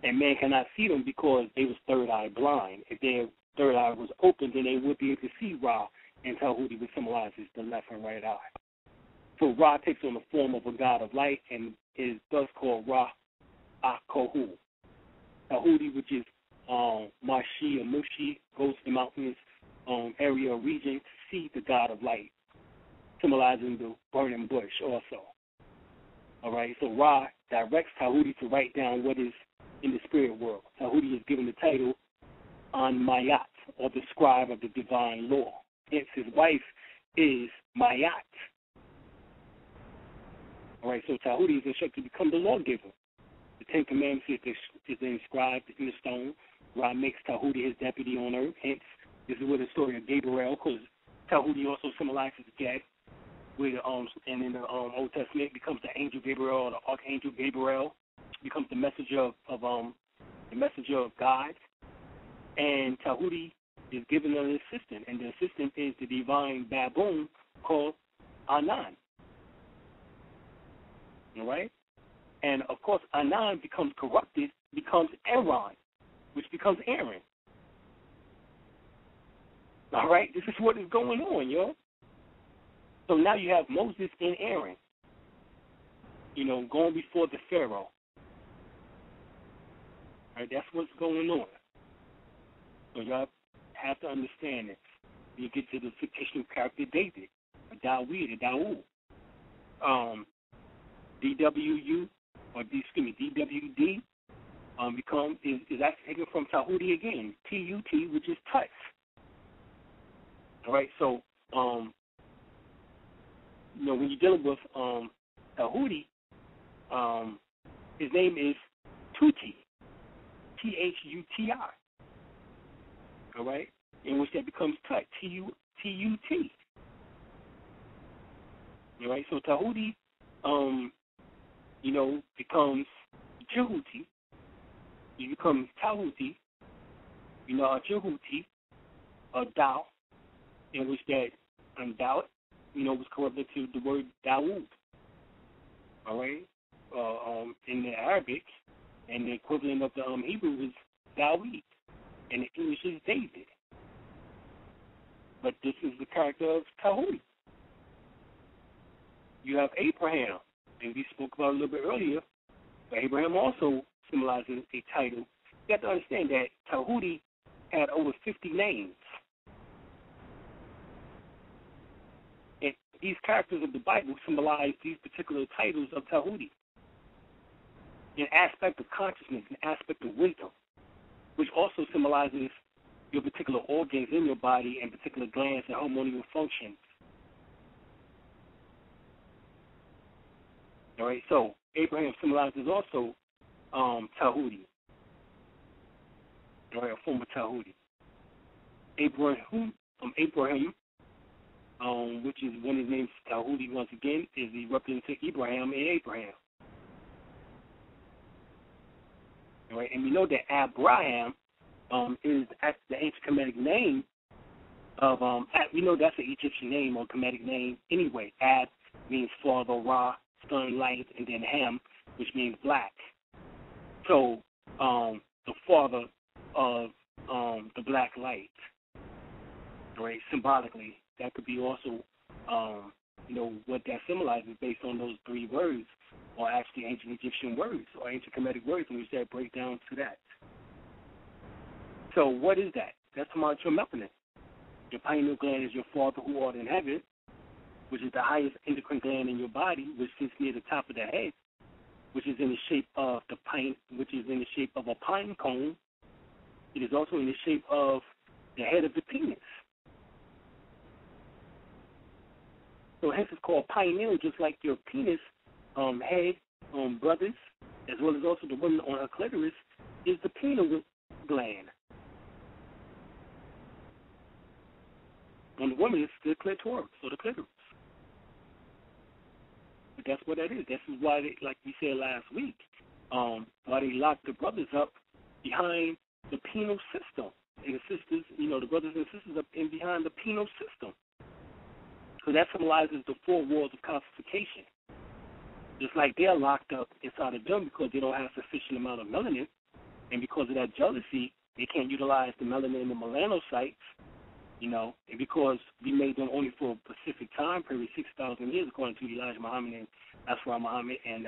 And man cannot see them because they was third eye blind. If their third eye was open, then they would be able to see Ra and Tahuti, which symbolizes the left and right eye. So Ra takes on the form of a god of light and is thus called Ra Akohu. Tahuti, which is Mashi or Mushi, goes to the mountainous area or region to see the god of light, symbolizing the burning bush also. All right, so Ra directs Tahuti to write down what is in the spirit world. Tahuti is given the title Anmayat, or the scribe of the divine law. Hence, his wife is Mayat. All right, so Tahuti is instructed to become the lawgiver. The Ten Commandments is inscribed in the stone. Ra makes Tahuti his deputy on earth. Hence, this is where the story of Gabriel, because Tahuti also symbolizes death. And in the Old Testament, becomes the angel Gabriel, or the archangel Gabriel, becomes the messenger of God. And Tahuti is given an assistant, and the assistant is the divine baboon called Anan. All right? And, of course, Anan becomes corrupted, becomes Aaron, which becomes Aaron. All right? This is what is going on, yo. So now you have Moses and Aaron, you know, going before the Pharaoh. All right? That's what's going on. So y'all have to understand it. You get to the fictional character David, or Dawid, or Dawood. DWD, is actually taken from Tahuti again, T-U-T, which is touch. All right, so, you know, when you're dealing with Tahuti, his name is Tuti, T-H-U-T-I. All right, in which that becomes Tut, T-U-T. All right, so Tahuti, you know, becomes Jehuti. He becomes Tahuti, you know, Jehuti, or Dao, in which that Dao, you know, was corrupted to the word Dawood. All right, in the Arabic, and the equivalent of the Hebrew is Dawid. And the English is David. But this is the character of Tahuti. You have Abraham, and we spoke about a little bit earlier, but Abraham also symbolizes a title. You have to understand that Tahuti had over 50 names. And these characters of the Bible symbolize these particular titles of Tahuti. An aspect of consciousness, an aspect of wisdom, which also symbolizes your particular organs in your body and particular glands and hormonal functions. All right, so Abraham symbolizes also Tahuti, all right, a form of Tahuti. Abraham, which is one of the names Tahuti once again, is the representative Abraham and Abraham. Right? And we know that Abraham is the ancient Kemetic name of, we know that's an Egyptian name or Kemetic name anyway. Ab means father, Ra, sun, light, and then Ham, which means black. So the father of the black light, right? Symbolically, that could be also, you know, what that symbolizes based on those three words. Or actually ancient Egyptian words or ancient Kemetic words in which that break down to that. So what is that? That's your melanin. Your pineal gland is your father who art in heaven, which is the highest endocrine gland in your body, which sits near the top of the head, which is in the shape of a pine cone. It is also in the shape of the head of the penis. So hence it's called pineal, just like your penis head, brothers, as well as also the woman on her clitoris, is the pineal gland. On the woman, it's the clitoris, or the clitoris. But that's what that is. This is why, they, like we said last week, why they locked the brothers up behind the penal system. And the sisters, you know, the brothers and sisters up in behind the penal system. So that symbolizes the four walls of calcification. Just like they're locked up inside of them because they don't have sufficient amount of melanin, and because of that jealousy, they can't utilize the melanin and the melanocytes, you know, and because we made them only for a specific time period, 6,000 years, according to Elijah Muhammad and Asra Muhammad and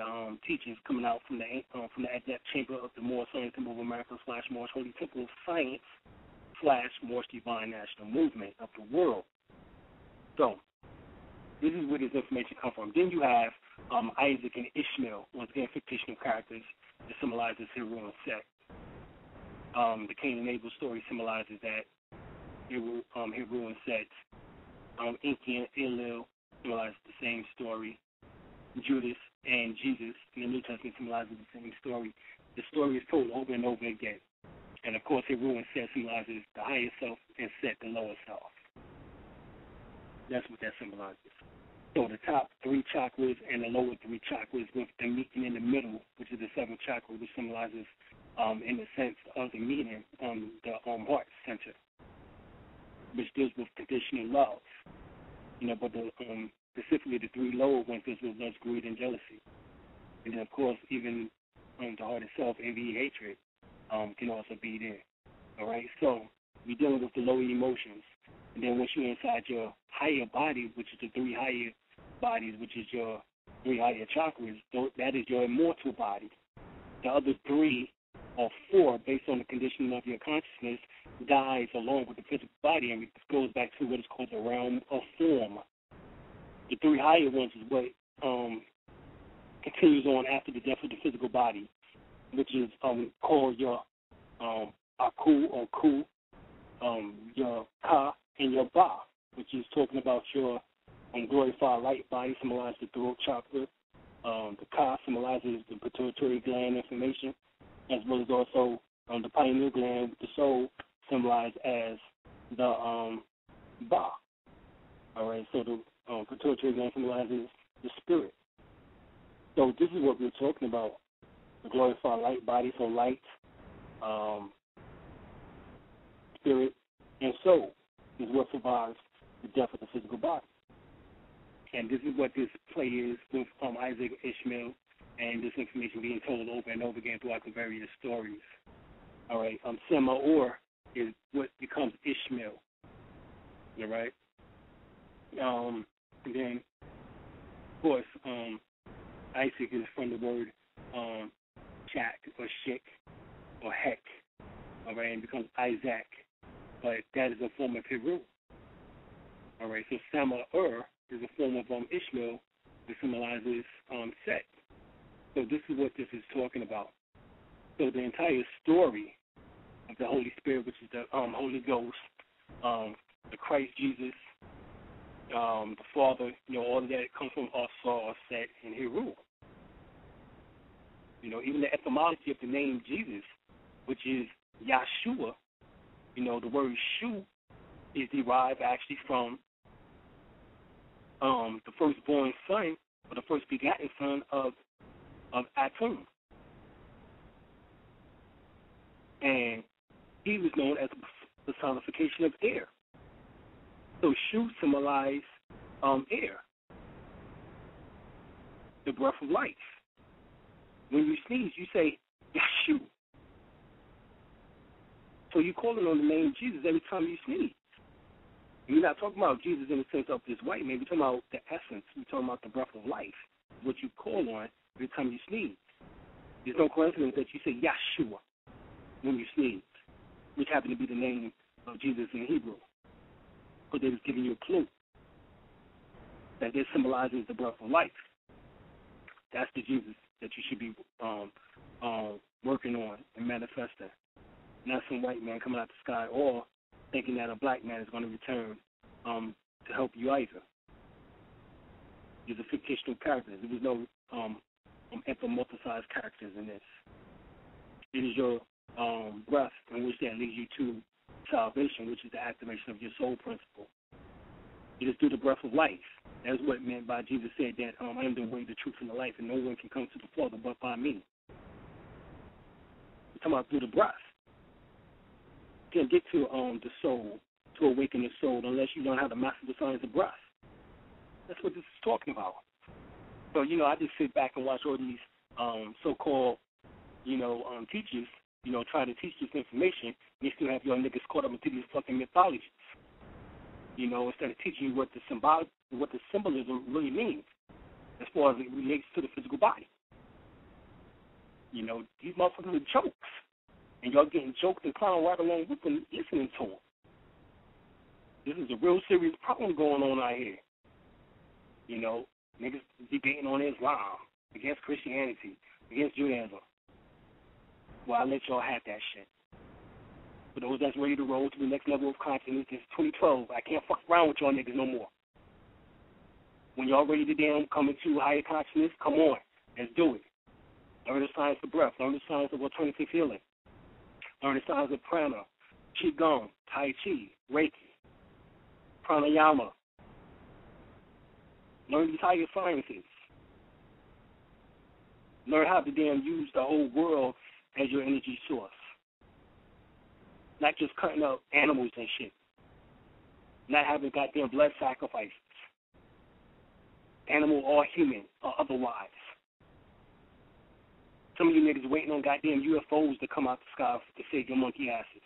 teachings coming out from the Adept Chamber of the Moorish Science Temple of America / Moorish Holy Temple of Science / Moorish Divine National Movement of the world. So this is where this information comes from. Then you have Isaac and Ishmael, once again, fictional characters that symbolizes Heru and Set. The Cain and Abel story symbolizes that Heru and Set. Enki and Elil symbolize the same story. Judas and Jesus, the New Testament symbolizes the same story. The story is told over and over again. And, of course, the ruling self symbolizes the higher self and set the lower self. That's what that symbolizes. So the top three chakras and the lower three chakras with the meeting in the middle, which is the seventh chakra, which symbolizes, in the sense of the meeting, the heart center, which deals with conditional love. You know, but specifically the three lower ones deals with lust, greed, and jealousy. And then, of course, even the heart itself, envy, hatred, can also be there. All right? So we're dealing with the lower emotions. And then once you're inside your higher body, which is the three higher bodies, which is your three higher chakras, that is your immortal body. The other three or four, based on the conditioning of your consciousness, dies along with the physical body, and it goes back to what is called the realm of form. The three higher ones is what continues on after the death of the physical body, which is called your aku or ku, your ka, and your ba, which is talking about your glorified right body, symbolizes the throat chakra. The ka symbolizes the pituitary gland information, as well as also the pineal gland with the soul, symbolized as the ba. All right, so the pituitary gland symbolizes the spirit. So this is what we're talking about, the glorified light body, so light, spirit, and soul is what survives the death of the physical body. And this is what this play is with Isaac Ishmael, and this information being told over and over again throughout the various stories. All right, Semaor is what becomes Ishmael. All right. And then, of course, Isaac is from the word chak or shik or hek. All right, and becomes Isaac, but that is a form of Heru. All right, so Semaor is a form of Ishmael, which symbolizes Set. So this is what this is talking about. So the entire story of the Holy Spirit, which is the Holy Ghost, the Christ Jesus, the Father, you know, all of that comes from Osar, Set, and Heru. You know, even the etymology of the name Jesus, which is Yahshua, you know, the word Shu is derived actually from the firstborn son, or the first begotten son of Atum. And he was known as the personification of air. So Shu symbolized air, the breath of life. When you sneeze, you say, Yashu. So you're calling on the name of Jesus every time you sneeze. We're not talking about Jesus in the sense of this white man. We're talking about the essence. We're talking about the breath of life, what you call on every time you sneeze. There's no coincidence that you say Yahshua when you sneeze, which happened to be the name of Jesus in Hebrew. But they was giving you a clue that this symbolizes the breath of life. That's the Jesus that you should be working on and manifesting. Not some white man coming out the sky or thinking that a black man is going to return to help you either. These are fictional characters. There was no anthropomorphized characters in this. It is your breath in which that leads you to salvation, which is the activation of your soul principle. It is through the breath of life. That's what it meant by Jesus said that I am the way, the truth, and the life, and no one can come to the Father but by me. We're talking about through the breath. Can't get to the soul, to awaken the soul, unless you learn how to master the science of breath. That's what this is talking about. So, you know, I just sit back and watch all these so-called, you know, teachers, you know, try to teach this information, and they still have your niggas caught up into these fucking mythologies. You know, instead of teaching you what the symbolism really means as far as it relates to the physical body. You know, these motherfuckers are jokes. And y'all getting joked and clowned right along with them, listening to them. This is a real serious problem going on out here. You know, niggas debating on Islam, against Christianity, against Judaism. Well, I let y'all have that shit. For those that's ready to roll to the next level of consciousness, it's 2012. I can't fuck around with y'all niggas no more. When y'all ready to damn come into higher consciousness, come on. and do it. Learn the science of breath. Learn the science of alternative healing. Learn the science of prana, qigong, tai chi, reiki, pranayama. Learn the entire sciences. Learn how to damn use the whole world as your energy source. Not just cutting up animals and shit. Not having goddamn blood sacrifices. Animal or human or otherwise. Some of you niggas waiting on goddamn UFOs to come out the sky to save your monkey asses.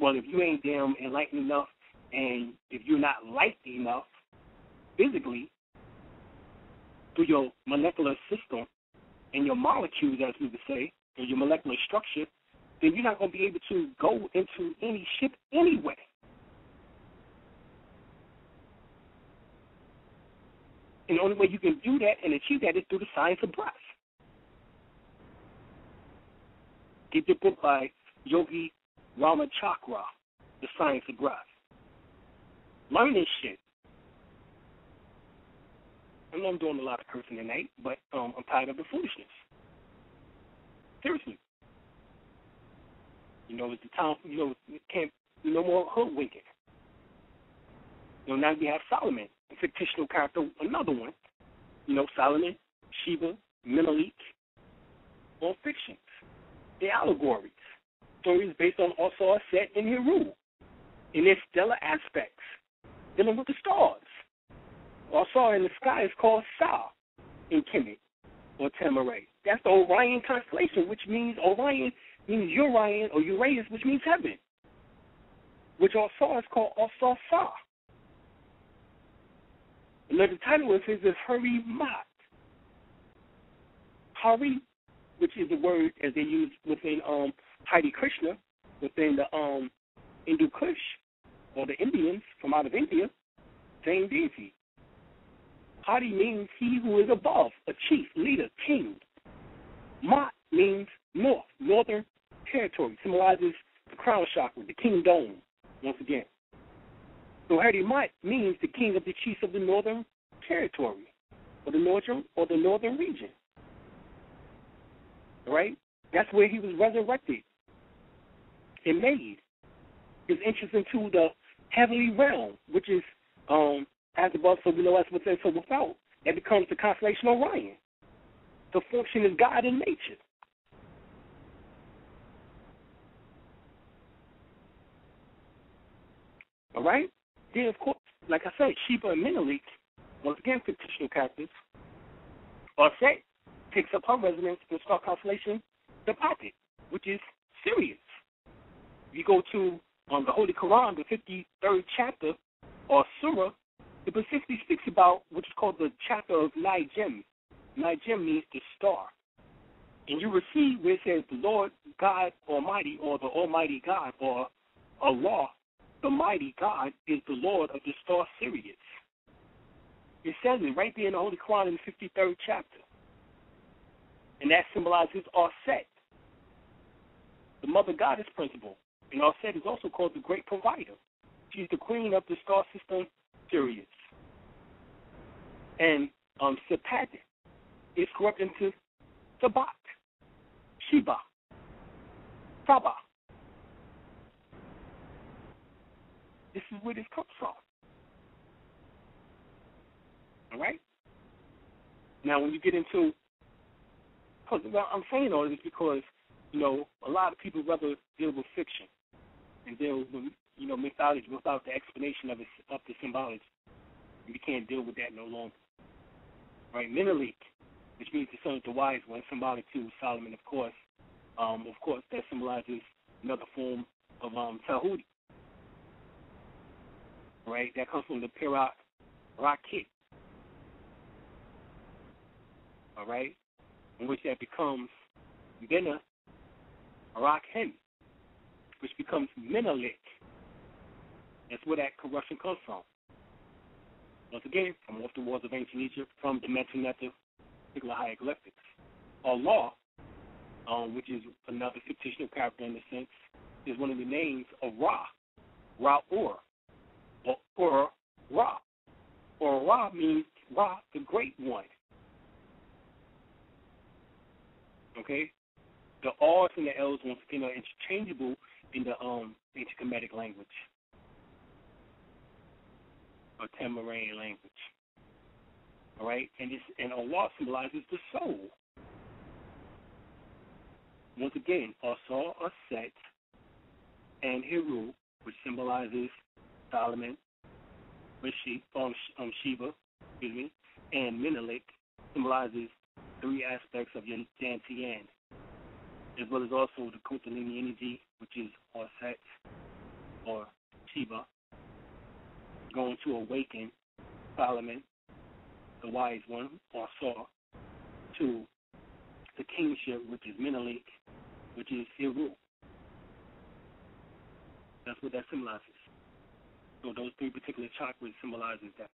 Well, if you ain't damn enlightened enough and if you're not light enough physically through your molecular system and your molecules, as we would say, or your molecular structure, then you're not going to be able to go into any ship anyway. And the only way you can do that and achieve that is through the science of breath. Get your book by Yogi Ramachakra, The Science of Breath. Learn this shit. I know I'm doing a lot of cursing tonight, but I'm tired of the foolishness. Seriously. You know, it's the time, you know, it can't be no more hoodwinking. You know, now we have Solomon, a fictional character, another one. You know, Solomon, Sheba, Menelik, all fictions. They're allegories. Stories based on also Set and Heru. And their stellar aspects. Dealing with the stars. Also in the sky is called Sa in Kemet or Tamaray. That's the Orion constellation, which means Orion means Urian or Uranus, which means heaven. Which also is called also Sa. Another title of his is Harimat. Hari, which is the word as they use within Hare Krishna, within the Hindu Kush, or the Indians from out of India, same deity. Hari means he who is above, a chief, leader, king. Mat means north, northern territory, symbolizes the crown chakra, the kingdom, once again. So Harimat means the king of the chiefs of the northern territory, or the northern region. Right? That's where he was resurrected and made. His entrance into the heavenly realm, which is as above, so below, as within, so without. That becomes the constellation Orion. The function is God in nature. All right? Then, of course, like I said, Sheba and Menelik, once again, fictional characters, are set. Takes up her residence in the star constellation, the Pocket, which is Sirius. You go to the Holy Quran, the 53rd chapter, or Surah, it specifically speaks about which is called the chapter of Najm. Najm means the star. And you will see where it says the Lord God Almighty, or the Almighty God, or Allah, the Mighty God, is the Lord of the star Sirius. It says it right there in the Holy Quran in the 53rd chapter. And that symbolizes Arset, the mother goddess principle. And Arset is also called the great provider. She's the queen of the star system, Sirius. And Sepat is corrupted into Sabat, Sheba, Saba. This is where this comes from. All right? Now, when you get into... I'm saying all this because, you know, a lot of people rather deal with fiction and deal with, you know, mythology without the explanation of the symbology. We can't deal with that no longer. Right? Menelik, which means the son of the wise one, symbolic to Solomon, of course. That symbolizes another form of Tahuti. Right? That comes from the Pirat Rakit. All right? In which that becomes Bena Rakhen, which becomes Menelik. That's where that corruption comes from. Once again, from off the walls of ancient Egypt, from the Metanetha, particular hieroglyphics. Allah, which is another fictional character in a sense, is one of the names of Ra, Ra-Ur, or Ur-Ra. Ur-Ra means Ra, the Great One. Okay, the R's and the L's once again are interchangeable in the ancient Kemetic language or Tamaranian language. All right, and Allah symbolizes the soul. Once again, Asar, Aset, and Heru, which symbolizes Solomon, Sheba, and Menelik, symbolizes three aspects of your Dantian, as well as also the Kundalini energy, which is Aset or Sheba, going to awaken Solomon, the wise one, Asar, to the kingship, which is Menelik, which is Heru. That's what that symbolizes. So those three particular chakras symbolizes that.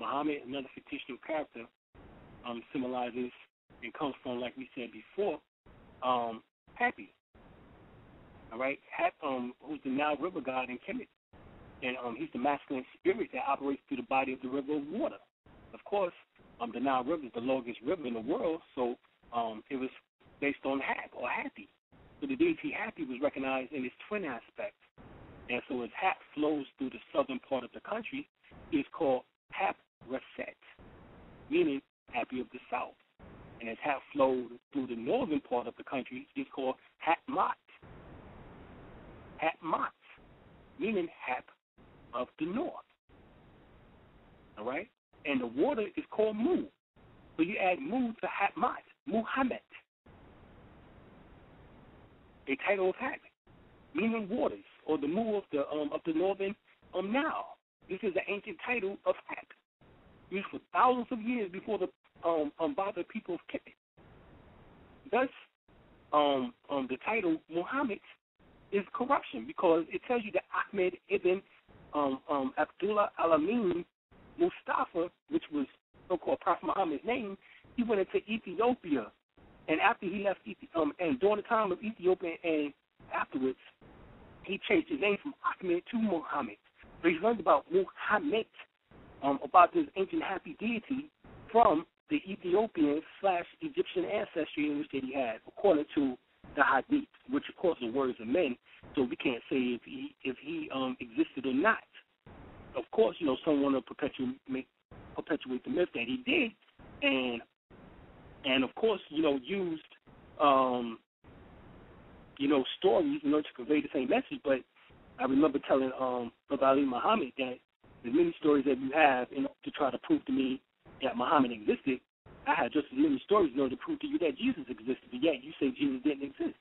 Muhammad, another fictional character, symbolizes and comes from, like we said before, Hapi. All right, who's the Nile River god in Kemet, and he's the masculine spirit that operates through the body of the river of water. Of course, the Nile River is the longest river in the world, so it was based on Hap or Hapi. So the deity Hapi was recognized in its twin aspect. And so as Hap flows through the southern part of the country, it is called Hap Reset, meaning Happy of the South. And as Hap flowed through the northern part of the country, it is called Hapmat. Hapmat, meaning Hap of the North. All right? And the water is called Mu. So you add Mu to Hapmat, Muhammad. The title of Hap, meaning waters, or the Mu of the northern Nile. This is the ancient title of Hap, used for thousands of years before the bothered people of Kemet. Thus, the title Muhammad is corruption, because it tells you that Ahmed ibn Abdullah al-Amin Mustafa, which was so-called Prophet Muhammad's name, he went into Ethiopia, and after he left and during the time of Ethiopia and afterwards, he changed his name from Ahmed to Muhammad. So he learned about Muhammad, about this ancient Happy deity, from the Ethiopian/Egyptian ancestry in which that he had, according to the Hadith, which of course are words of men, so we can't say if he existed or not. Of course, you know, someone will perpetuate the myth that he did, and of course, you know, used stories, you know, to convey the same message. But I remember telling Brother Ali Muhammad that the many stories that you have, in order to try to prove to me that Muhammad existed, I had just as many stories in order to prove to you that Jesus existed, but yet you say Jesus didn't exist.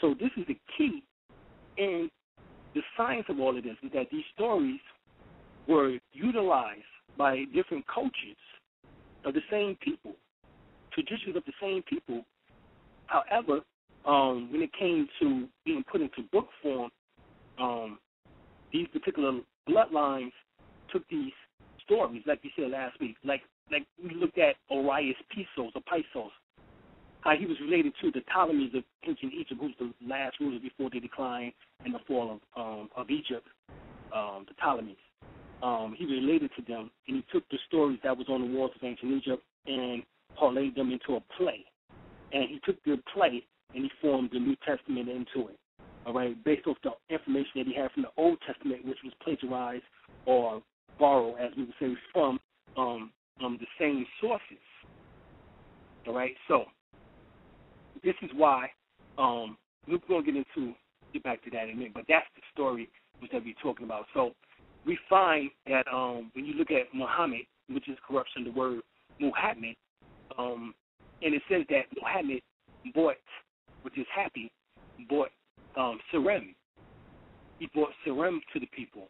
So this is the key in the science of all of this, is that these stories were utilized by different cultures of the same people, traditions of the same people. However, when it came to being put into book form, these particular bloodlines took these stories, like we said last week, like we looked at Orias Pissos, or Pissos, how he was related to the Ptolemies of ancient Egypt, who's the last ruler before the decline and the fall of Egypt, the Ptolemies. He related to them, and he took the stories that was on the walls of ancient Egypt and parlayed them into a play. And he took the play and he formed the New Testament into it, all right, based off the information that he had from the Old Testament, which was plagiarized or borrowed, as we would say, from the same sources, all right? So this is why we're going to get back to that in a minute, but that's the story which that we're talking about. So we find that when you look at Muhammad, which is corruption, the word Muhammad, and it says that Muhammad bought, which is Happy, bought Sarem. He bought Sarem to the people.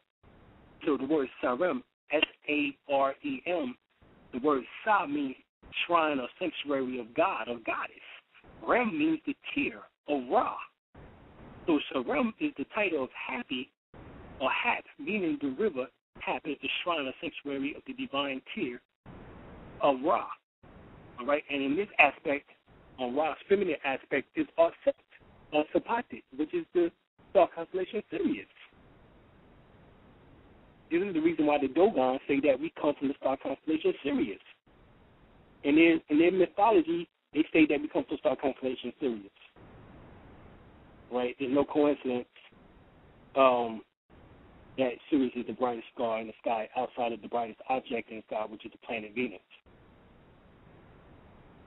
So the word Sarem, S-A-R-E-M, the word Sa means shrine or sanctuary of God or goddess. Rem means the tear or Ra. So Sarem is the title of Happy, or Hap, meaning the river. Hap is the shrine or sanctuary of the divine tear of Ra. All right, and in this aspect, on Ra's feminine aspect, is Aset, or Sapatit, which is the star constellation Sirius. This is the reason why the Dogon say that we come from the star constellation Sirius. And in their mythology, They state that because the star constellation is Sirius. Right? There's no coincidence that Sirius is the brightest star in the sky outside of the brightest object in the sky, which is the planet Venus.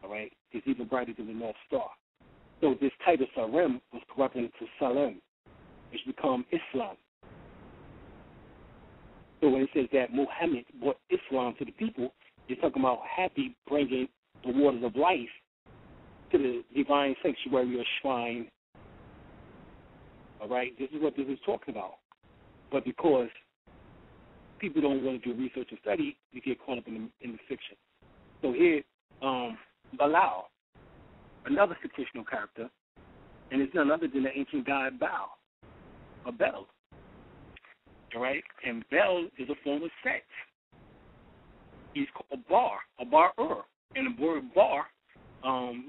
All right? It's even brighter than the North Star. So this title Sarim was corrupted into Salem, which become Islam. So when it says that Muhammad brought Islam to the people, it's talking about Happy bringing the waters of life to the divine sanctuary or shrine. All right? This is what this is talking about. But because people don't want to do research and study, you get caught up in the fiction. So here, Ba'al, another fictional character, and it's none other than the ancient god Baal, or Bel. All right? And Bel is a form of Set. He's called Bar, or Bar-Ur. And the word Bar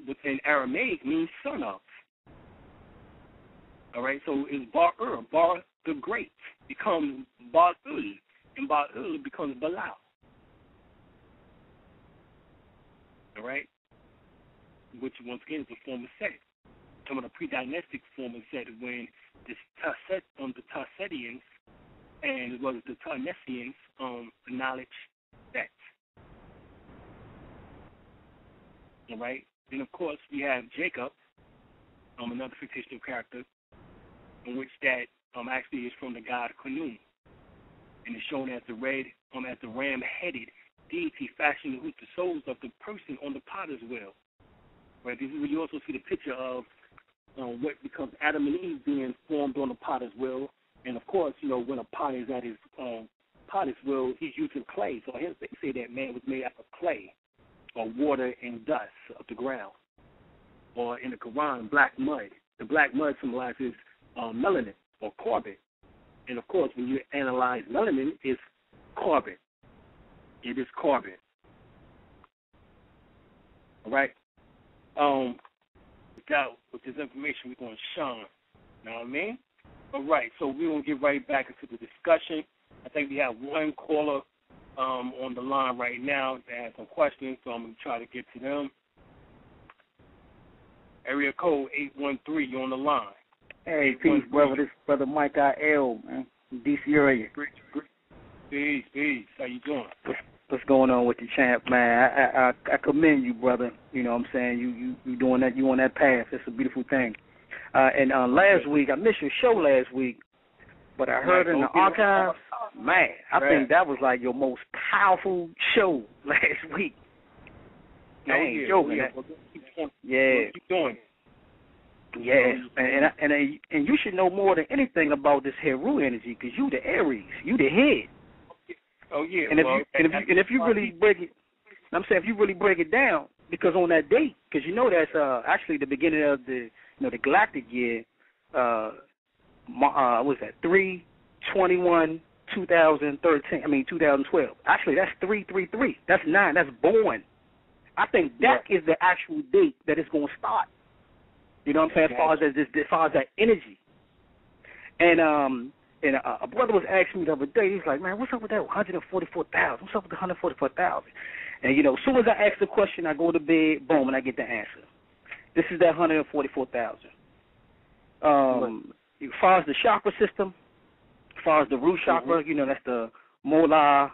within Aramaic means son of. All right? So it's Bar-Ur, Bar the Great, becomes Ba'ul, and Ba'ul becomes Ba'al. All right? Which, once again, is a form of Set. Some of the pre-dynastic form of Set when the Tasset, the Tassetians and as well as the Tarnessians acknowledge Set. All right? Then, of course, we have Jacob, another fictional character, in which that actually is from the god Khnum, and is shown as the red, as the ram-headed deity fashioned to hoop the souls of the person on the potter's wheel. Right, this is where you also see the picture of what becomes Adam and Eve being formed on the potter's wheel, and of course, you know, when a potter is at his potter's wheel, he's using clay. So hence they say that man was made out of clay, or water and dust of the ground, or in the Quran, black mud. The black mud symbolizes melanin or carbon, and of course, when you analyze melanin, it's carbon. It is carbon. All right. Doubt with this information we're going to shine. Know what I mean? All right, so we're going to get right back into the discussion. I think we have one caller on the line right now that has some questions, so I'm going to try to get to them. Area code 813, you're on the line. Hey, peace, brother. This is Brother Mike I.L., man, from D.C. area. Peace, peace. How you doing? What's going on with you, champ, man? I commend you, brother. You know what I'm saying? You doing that. You on that path. It's a beautiful thing. And last week, I missed your show last week, but I heard in the archives, man, I think that was like your most powerful show last week. I ain't joking. Yeah. Keep doing it. Yes, and you should know more than anything about this Heru energy because you the Aries. You the head. Oh yeah, if you really break it down, because on that date, because you know that's actually the beginning of the galactic year, what was that 3/21/2013? I mean 2012. Actually, that's 333. That's 9. That's born. I think that is the actual date that it's going to start. You know what I'm saying? As far as that energy, And a brother was asking me the other day, he's like, man, what's up with that 144,000? What's up with the 144,000? And, you know, as soon as I ask the question, I go to bed, boom, and I get the answer. This is that 144,000. As far as the chakra system, as far as the root chakra, you know, that's the Mola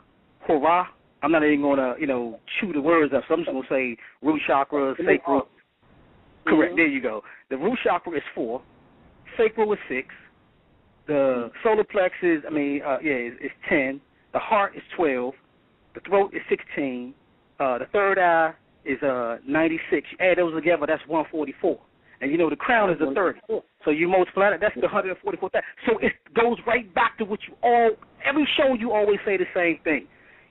Hora. I'm not even going to, you know, chew the words up, so I'm just going to say root chakra, sacral. Correct, there you go. The root chakra is 4, sacral is 6. The solar plexus, is 10. The heart is 12. The throat is 16. The third eye is 96. You add those together, that's 144. And you know the crown is the 30. So you multiply that, that's the 144,000. So it goes right back to what you all, every show you always say the same thing.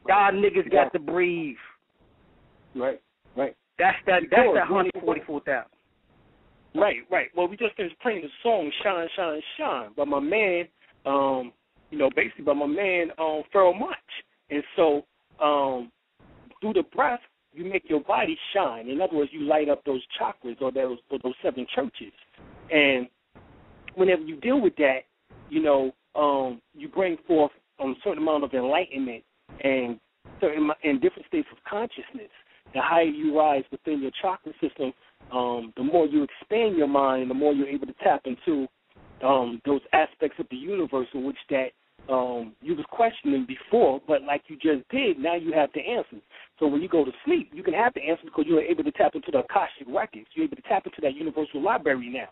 Y'all niggas got to breathe. Right. That's that 144,000. Right. Well, we just finished playing the song "Shine, Shine, Shine" by my man, Pharrell Monch. And so, through the breath, you make your body shine. In other words, you light up those chakras or those 7 churches. And whenever you deal with that, you know, you bring forth a certain amount of enlightenment and certain in different states of consciousness. The higher you rise within your chakra system, the more you expand your mind, the more you're able to tap into those aspects of the universe in which that you was questioning before, but like you just did, now you have the answers. So when you go to sleep, you can have the answers because you're able to tap into the Akashic records. You're able to tap into that universal library now.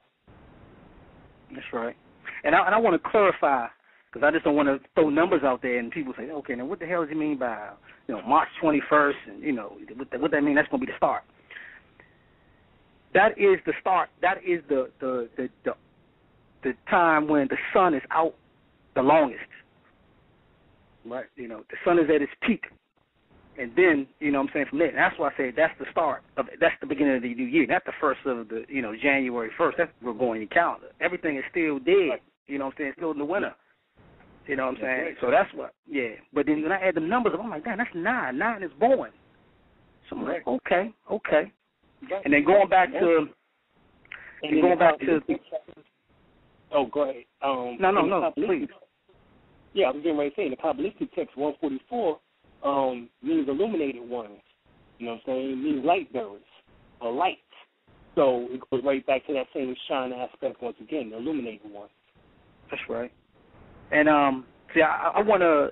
That's right. And I want to clarify, because I just don't want to throw numbers out there and people say, okay, now what the hell does he mean by, March 21st? And, what that mean? That's going to be the start. That is the start. That is the time when the sun is out the longest. Right. The sun is at its peak. And then, from there, and that's why I say that's the start of it. That's the beginning of the new year. That's the first of the, January 1st. That's we're going in the calendar. Everything is still dead. Still in the winter. Right. So that's what, yeah. But then when I add the numbers up, I'm like, damn, that's 9. 9 is born. So I'm like, okay. Right. And then going back to, oh, go ahead. No, please. Yeah, I was getting ready to say, the Kabbalistic text 144 means illuminated ones. It means light bearers or light. So it goes right back to that same shine aspect once again, the illuminated one. That's right. And, I want to,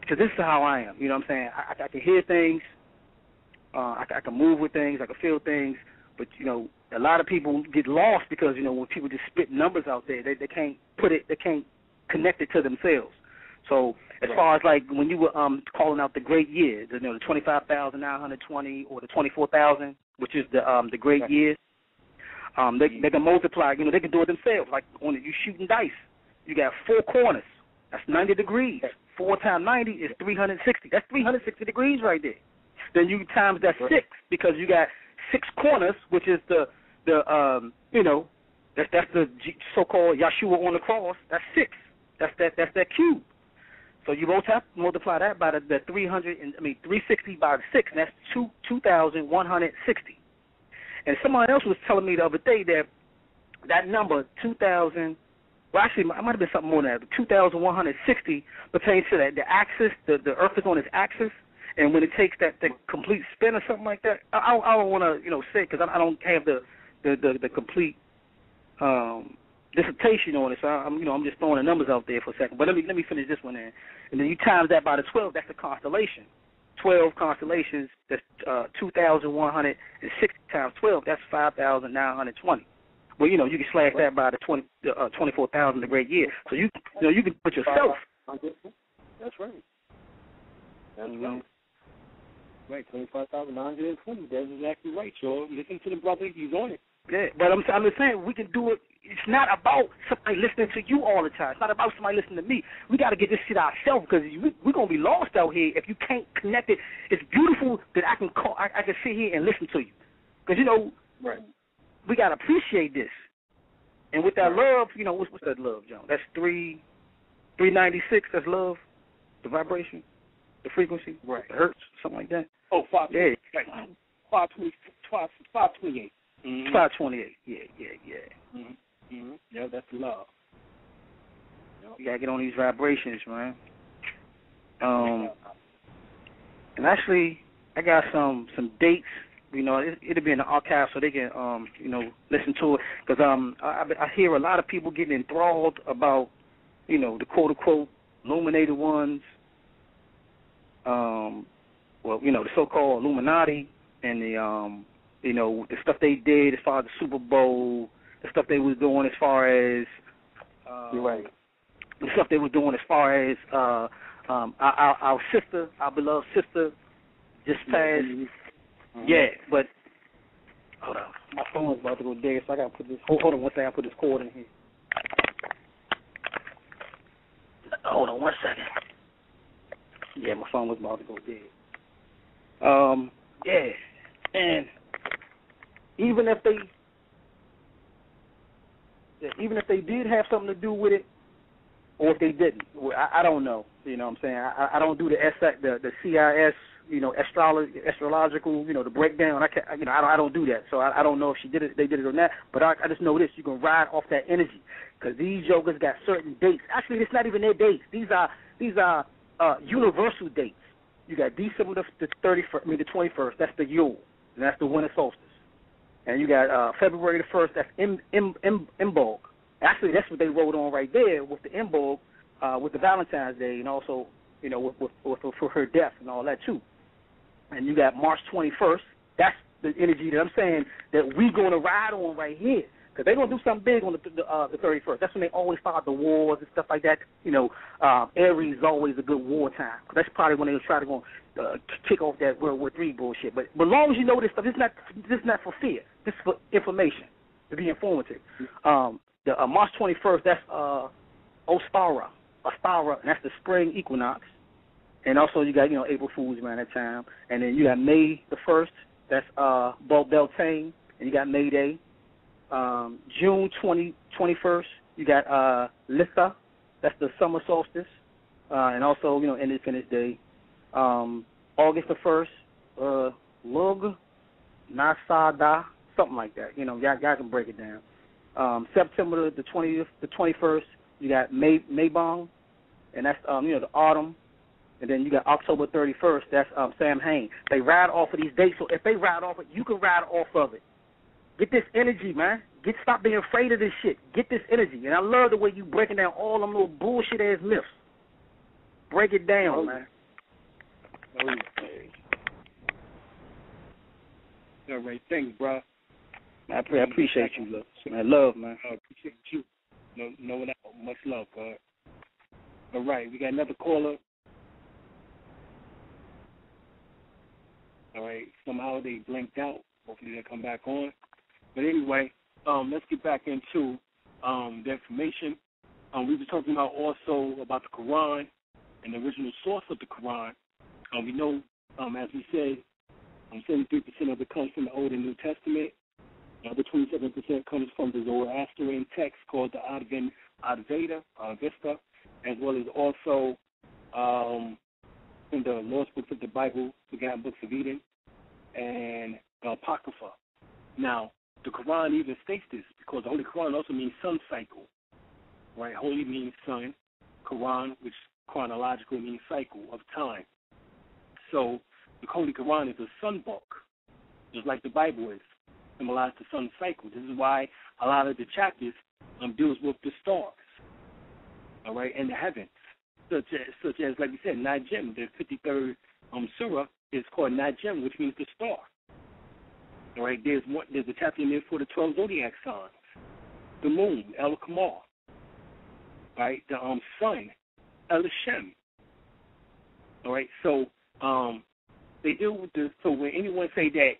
because this is how I am, I can hear things, I can move with things, I can feel things, but, a lot of people get lost because, when people just spit numbers out there, they can't put it, they can't connect it to themselves. So as far as like when you were calling out the great year, the 25,920 or the 24,000, which is the great year, they can multiply. They can do it themselves. Like when you shooting dice, you got 4 corners. That's 90 degrees. 4 times 90 is 360. That's 360 degrees right there. Then you times that 6 because you got 6 corners, which is that's the so-called Yahshua on the cross. That's 6. That's that cube. So you multiply that by the 360 by 6, and that's 2,160. And someone else was telling me the other day that number 2,000. Well, actually, it might have been something more than that. But 2,160 pertains to that the axis. The Earth is on its axis, and when it takes that complete spin or something like that, I don't want to say because I don't have the complete dissertation on it, so I'm just throwing the numbers out there for a second. But let me finish this one in. And then you times that by the 12. That's the constellation. 12 constellations. That's 2,160 times 12. That's 5,920. Well, you can slash that by the 24,000, the great year. So you can put yourself. That's right. Right, 25,920. That's exactly right, y'all. Listen to the brother. He's on it. Yeah, but I'm just saying we can do it. It's not about somebody listening to you all the time. It's not about somebody listening to me. We got to get this shit ourselves because we're going to be lost out here if you can't connect it. It's beautiful that I can call. I can sit here and listen to you because, we got to appreciate this. And with that love, what's that love, John? That's 396, that's love, the vibration, the frequency, the hertz, something like that. Oh, 528. Yeah. 528. Mm-hmm. 528. Yeah. Mm-hmm. Mm-hmm. Yeah, that's love. You gotta get on these vibrations, man. And actually, I got some dates. It'll be in the archive so they can listen to it because I hear a lot of people getting enthralled about the quote unquote illuminated ones. The so-called Illuminati and the the stuff they did as far as the Super Bowl. The stuff they was doing as far as our sister, our beloved sister, just passed. Mm-hmm. Yeah, but hold on, my phone's about to go dead, so I gotta put this. Hold on, one second. I put this cord in here. Hold on, one second. Yeah, my phone was about to go dead. Yeah, and even if they did have something to do with it, or if they didn't, I don't know. I don't do the CIS, astrological, the breakdown. I don't do that. So I don't know if they did it or not. But I just know this: you can ride off that energy because these yogas got certain dates. Actually, it's not even their dates. These are universal dates. You got December the 31st, the 21st. That's the Yule, and that's the winter solstice. And you got February the 1st, that's Imbolc. Actually, that's what they wrote on right there with the Imbolc, with the Valentine's Day, and also, you know, with for her death and all that too. And you got March 21st. That's the energy that I'm saying that we going to ride on right here, because they're going to do something big on the 31st. That's when they always start the wars and stuff like that. You know, Aries is always a good war time, because that's probably when they try to go kick off that World War III bullshit. But as long as you know this stuff, this is not for fear. This is for information, to be informative. The March 21st, that's Ostara, and that's the spring equinox. And also you got, you know, April Fools around that time. And then you got May the 1st, that's Beltane, and you got May Day. June 21st, you got Litha, that's the summer solstice, and also, you know, Independence Day. August the 1st, Lug Nasada, something like that. You know, y'all can break it down. September the 20th, the 21st, you got Maybong, and that's, you know, the autumn. And then you got October 31st, that's Samhain. They ride off of these dates, so if they ride off it, you can ride off of it. Get this energy, man. Stop being afraid of this shit. Get this energy. And I love the way you breaking down all them little bullshit-ass myths. Break it down, man. Okay. All right, thanks, bro. I appreciate you, man. Love, man. I appreciate you. No doubt. Much love, bro. All right, we got another caller. All right, somehow they blinked out. Hopefully they'll come back on. But anyway, let's get back into the information. We were talking about also about the Quran and the original source of the Quran. We know, as we said, 73% of it comes from the Old and New Testament. The other 27% comes from the Zoroastrian text called the Advaita, as well as also in the Lost Books of the Bible, the Forgotten Books of Eden, and the Apocrypha. Now, the Quran even states this, because the Holy Quran also means sun cycle, right? Holy means sun, Quran, which chronologically means cycle of time. So the Holy Quran is a sun book, just like the Bible is, symbolized the sun cycle. This is why a lot of the chapters deals with the stars, all right, and the heavens, such as like we said, Najm, the 53rd surah is called Najm, which means the star. All right, there's a chapter in there for the 12 zodiac signs, the moon, El Kamar, right, the sun, El Shem. All right, so they deal with this. So when anyone say that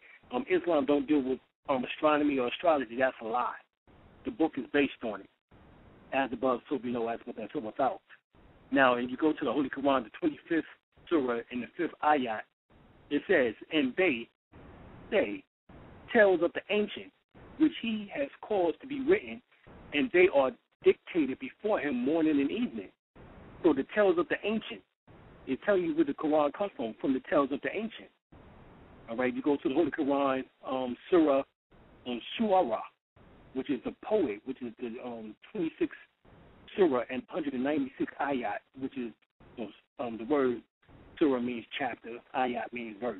Islam don't deal with astronomy or astrology, that's a lie. The book is based on it, as above, so below, as within, so without. Now, if you go to the Holy Quran, the 25th surah and the 5th ayat, it says, and they say, tales of the ancient, which he has caused to be written, and they are dictated before him morning and evening. So the tales of the ancient, it tells you where the Quran comes from the tales of the ancient. All right, you go to the Holy Quran, Surah Shu'ara, which is the poet, which is the 26th surah and 196 ayat, which is the word surah means chapter, ayat means verse.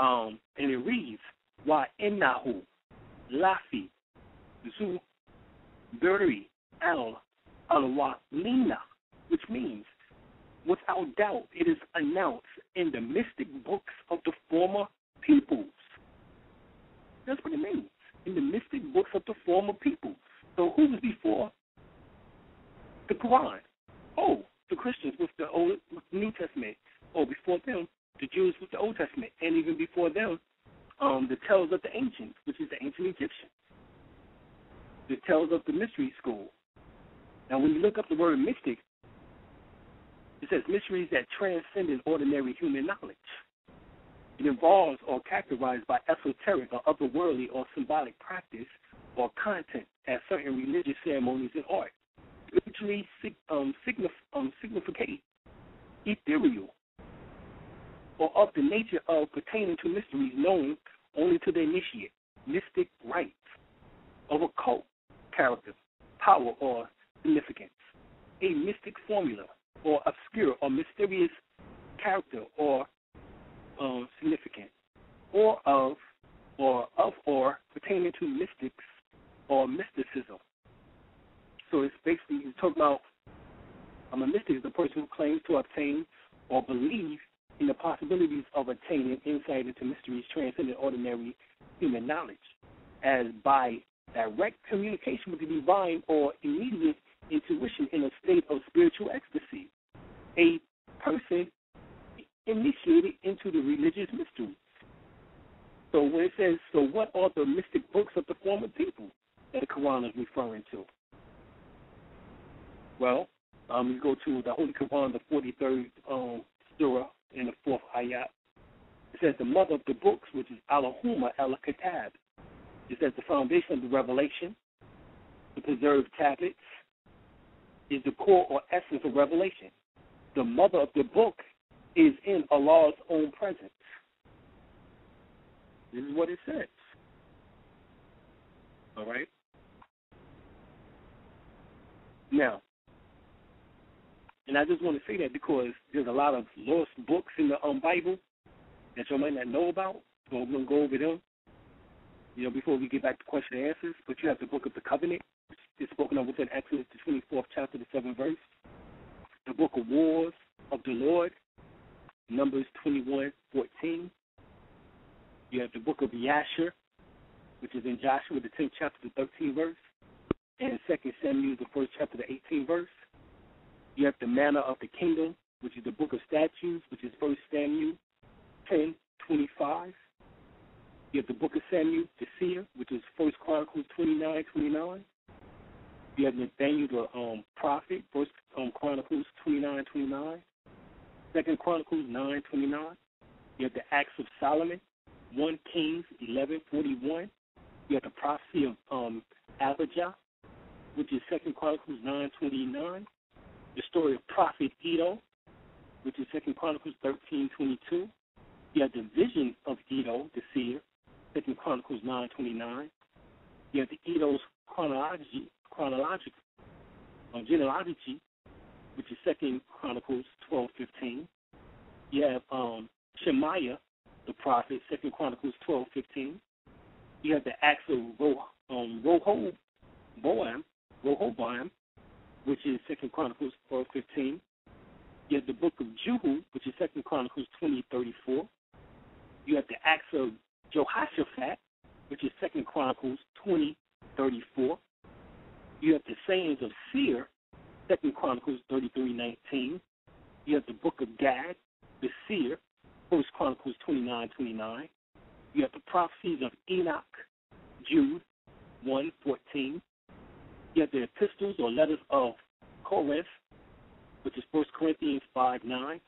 And it reads, Wa innahu lafi zu buri al alwalina, which means, without doubt, it is announced in the mystic books of the former peoples. That's what it means, in the mystic books of the former people. So who was before the Quran? Oh, the Christians with the New Testament. Oh, before them, the Jews with the Old Testament, and even before them, the tales of the ancients, which is the ancient Egyptians, the tales of the mystery school. Now, when you look up the word mystic, it says mysteries that transcend ordinary human knowledge. It involves or characterized by esoteric or otherworldly or symbolic practice or content as certain religious ceremonies and art, spiritually significate, ethereal, or of the nature of pertaining to mysteries known only to the initiate, mystic rites of occult character, power, or significance, a mystic formula, or obscure or mysterious character or significance, or of or pertaining to mystics or mysticism. So it's basically, you talk about a mystic is a person who claims to obtain or believe in the possibilities of attaining insight into mysteries transcending ordinary human knowledge, as by direct communication with the divine or immediate intuition in a state of spiritual ecstasy. A person initiated into the religious mystery. So when it says, so what are the mystic books of the former people that the Quran is referring to? Well, you go to the Holy Quran, the 43rd surah, in the 4th ayat. It says the mother of the books, which is Allahumma al-Kitab. It says the foundation of the revelation, the preserved tablets, is the core or essence of revelation. The mother of the book is in Allah's own presence. This is what it says. All right? Now, and I just want to say that because there's a lot of lost books in the Bible that you might not know about, so I'm going to go over them, you know, before we get back to question and answers. But you have the Book of the Covenant, which is spoken of within Exodus, the 24th chapter, the 7th verse. The Book of Wars of the Lord, Numbers 21:14. You have the Book of Yasher, which is in Joshua, the 10th chapter, the 13th verse, and 2 Samuel, the 1st chapter, the 18th verse. You have the Manna of the Kingdom, which is the Book of Statutes, which is 1 Samuel 10:25. You have the Book of Samuel, the Seer, which is 1 Chronicles 29:29. You have Nathaniel, the prophet, 1 Chronicles 29:29. 2 Chronicles 9:29. You have the Acts of Solomon, 1 Kings 11:41. You have the Prophecy of Abijah, which is 2 Chronicles 9:29. The story of Prophet Edo, which is 2 Chronicles 13:22. You have the vision of Edo, the seer, 2 Chronicles 9:29. You have the Edo's genealogy, which is 2 Chronicles 12:15. You have Shemaiah, the prophet, 2 Chronicles 12:15. You have the Acts of Rehoboam, which is 2 Chronicles 4:15. You have the Book of Jehu, which is 2 Chronicles 20:34. You have the Acts of Jehoshaphat, which is 2 Chronicles 20:34. You have the Sayings of Seir, 2 Chronicles 33:19. You have the Book of Gad, the Seer, 1 Chronicles 29:29. You have the Prophecies of Enoch, Jude 1:14. You have the Epistles or Letters of Corinth, which is 1 Corinthians 5:9.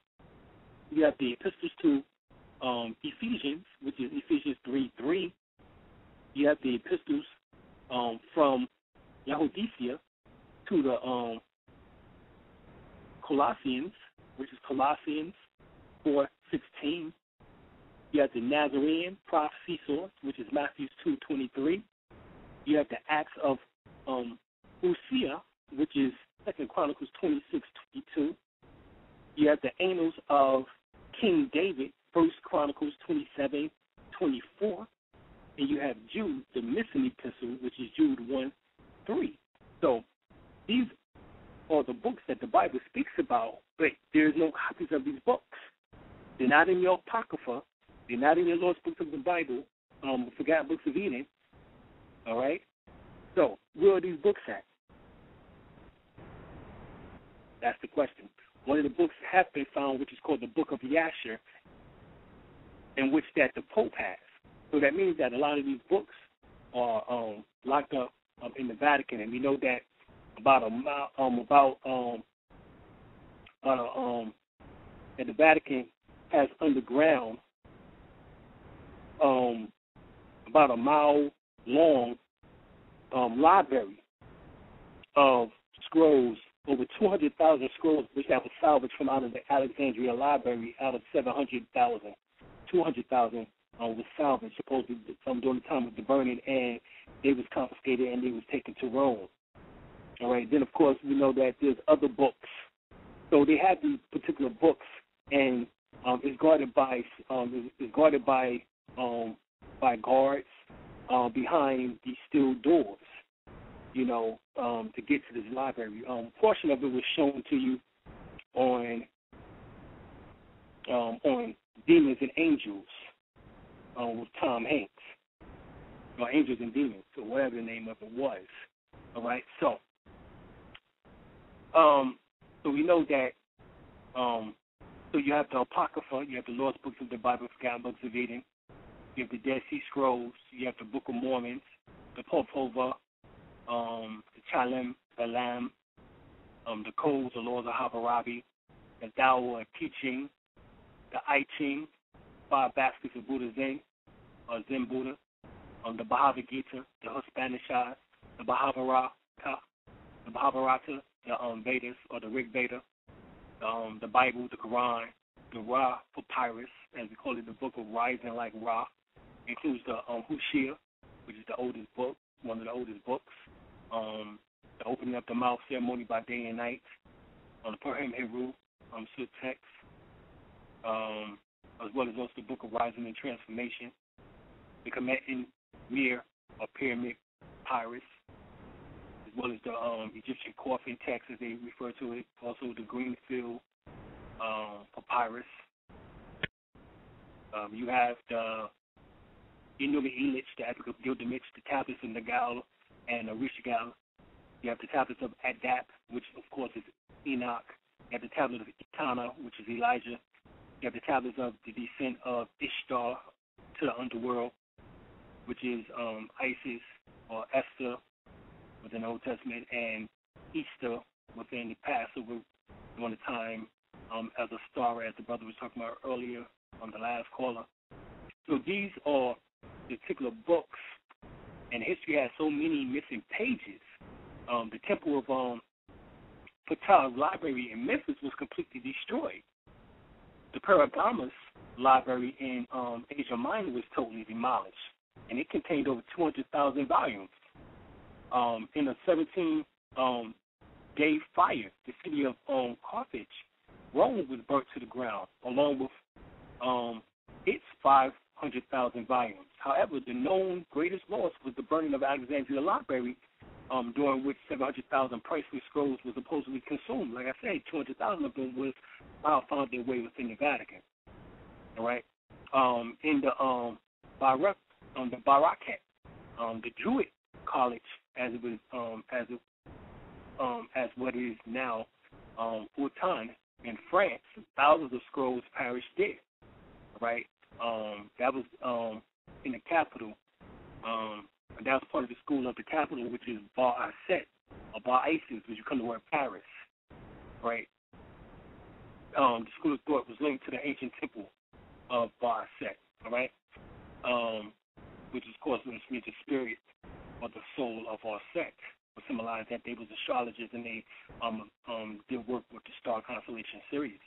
You have the Epistles to Ephesians, which is Ephesians 3:3. You have the Epistles from Yahodecia to the Colossians, which is Colossians 4:16. You have the Nazarene Prophecy Source, which is Matthew 2:23. You have the Acts of Usia, which is 2 Chronicles 26:22. You have the Annals of King David, 1 Chronicles 27:24. And you have Jude, the missing epistle, which is Jude 1:3. So these are the books that the Bible speaks about, but there's no copies of these books. They're not in your Apocrypha. They're not in your Lord's Books of the Bible, Forgotten Books of Eden. All right? So where are these books at? That's the question. One of the books has been found, which is called the Book of Yasher, in which that the Pope has. So that means that a lot of these books are locked up in the Vatican, and we know that that the Vatican has underground about a mile long library of scrolls, over 200,000 scrolls, which that was salvaged from out of the Alexandria library. Out of 700,000, 200,000 was salvaged, supposedly during the time of the burning, and they was confiscated and they was taken to Rome. All right, then of course we know that there's other books. So they have these particular books, and it's guarded by by guards behind these steel doors, you know, to get to this library. Portion of it was shown to you on Demons and Angels with Tom Hanks, or Angels and Demons, or whatever the name of it was. All right, so we know that. So you have the Apocrypha, you have the Lost Books of the Bible, Forgotten Books of Eden, you have the Dead Sea Scrolls, you have the Book of Mormon, the Popova, the Chalem, Balaam, the Codes, the Laws of Hammurabi, the Tao of Teaching, the I Ching, Five Baskets of Buddha Zen, or Zen Buddha, the Bhagavad Gita, the Upanishad, the Mahabharata, the Vedas, or the Rig Veda, the Bible, the Quran, the Ra Papyrus, as we call it, the Book of Rising Like Ra, includes the Hushia, which is the oldest book, one of the oldest books, the Opening Up the Mouth Ceremony by Day and Night, on the Purim Heru, Sut Text, as well as also the Book of Rising and Transformation, the Kemetin Mir, or Pyramid Papyrus, as well as the Egyptian coffin text, as they refer to it, also the Greenfield Papyrus. You have the Enuma Elish, the Epic of Gilgamesh, the Tablets of Nergal and Ereshkigal. You have the Tablets of Adab, which, of course, is Enoch. You have the Tablet of Etana, which is Elijah. You have the Tablets of the Descent of Ishtar to the Underworld, which is Isis or Esther within the Old Testament, and Easter within the Passover during the time as a star, as the brother was talking about earlier on the last caller. So these are particular books, and history has so many missing pages. The Temple of Ptah Library in Memphis was completely destroyed. The Pergamus Library in Asia Minor was totally demolished, and it contained over 200,000 volumes. In a 17-day fire, the city of Carthage, Rome, was burnt to the ground, along with its 500,000 volumes. However, the known greatest loss was the burning of Alexandria Library, during which 700,000 priceless scrolls were supposedly consumed. Like I said, 200,000 of them was found their way within the Vatican. All right, in the Barakat, the Druid College, as it was, as what is now Autun in France, thousands of scrolls perished there. Right, that was in the capital. And that was part of the school of the capital, which is Bar Iset or Bar Isis, which you come to word Paris. Right, the school of thought was linked to the ancient temple of Bar Iset. All right, which is, of course, which means the spirit or the soul of our sect, would symbolize that they was astrologers and they did work with the star constellation Sirius.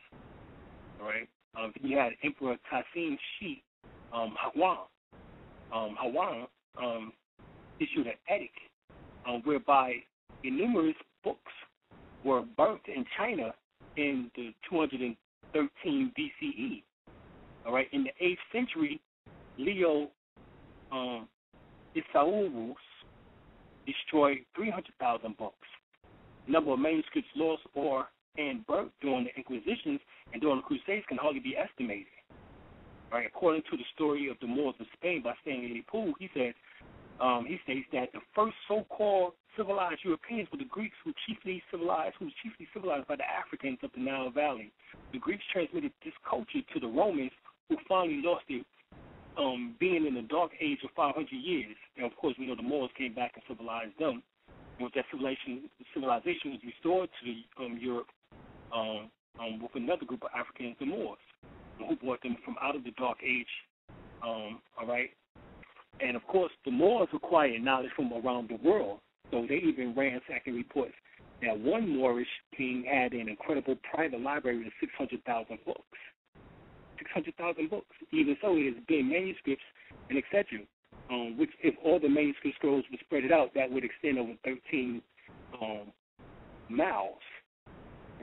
All right. You had Emperor Tassim Shi Hawan. Hawan issued an edict whereby numerous books were burnt in China in the 213 BCE. All right. In the 8th century, Leo Isaurus destroyed 300,000 books. Number of manuscripts lost or and burnt during the Inquisitions and during the Crusades can hardly be estimated. Right? According to the story of the Moors of Spain by Stanley Poole, he states that the first so-called civilized Europeans were the Greeks, who were chiefly civilized by the Africans of the Nile Valley. The Greeks transmitted this culture to the Romans, who finally lost their being in the dark age of 500 years, and of course we know the Moors came back and civilized them. Once that civilization was restored to Europe with another group of Africans, the Moors, who brought them from out of the dark age. All right, and of course the Moors acquired knowledge from around the world, so they even ransacking reports that one Moorish king had an incredible private library of 600,000 books. 600,000 books. Even so, it has been manuscripts and etc. Which, if all the manuscript scrolls were spread out, that would extend over 13 miles.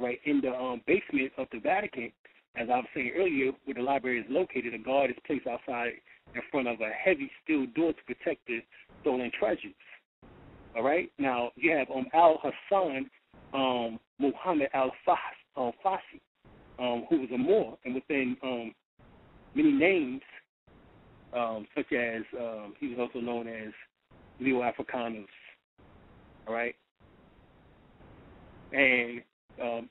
Right in the basement of the Vatican, as I was saying earlier, where the library is located, a guard is placed outside in front of a heavy steel door to protect the stolen treasures. All right? Now, you have Al-Hassan Muhammad Al-Fassi, who was a Moor, and within many names, such as he was also known as Leo Africanus. All right? And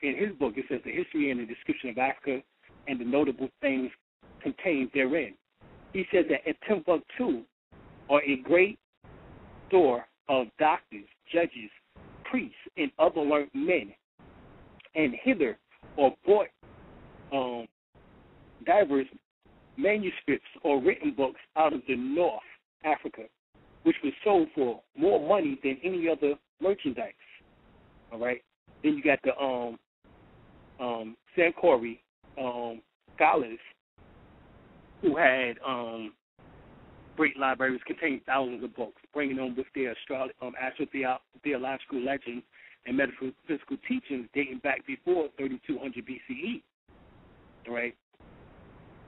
in his book, it says the history and the description of Africa and the notable things contained therein. He said that at Timbuktu are a great store of doctors, judges, priests, and other learned men, and hither are brought diverse manuscripts or written books out of the North Africa, which was sold for more money than any other merchandise. All right. Then you got the Sankori scholars who had great libraries containing thousands of books, bringing them with their astrotheological legends and metaphysical teachings dating back before 3200 BCE. Right?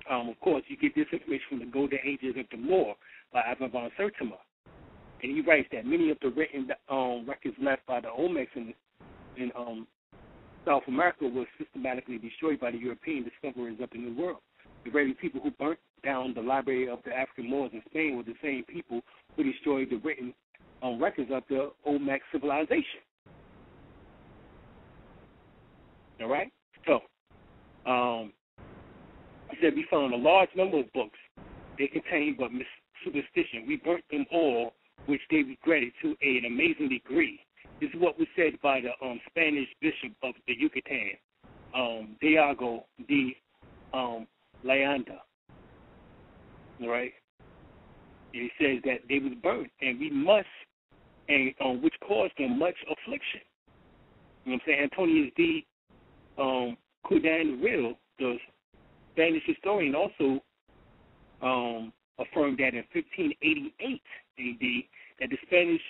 Of course, you get this information from the Golden Ages of the Moor by Ivan von Sertima. And he writes that many of the written records left by the Olmecs in South America was systematically destroyed by the European discoverers of the New World. The very people who burnt down the library of the African Moors in Spain were the same people who destroyed the written records of the Olmec civilization. All right? So, he said, we found a large number of books. They contained but superstition. We burnt them all, which they regretted to an amazing degree. This is what was said by the Spanish bishop of the Yucatan, Diego de Landa. Right? And he says that they was burnt, and we must, and which caused them much affliction. You know what I'm saying? Antonius de Cudanrillo, the Spanish historian, also affirmed that in 1588 A.D., that the Spanish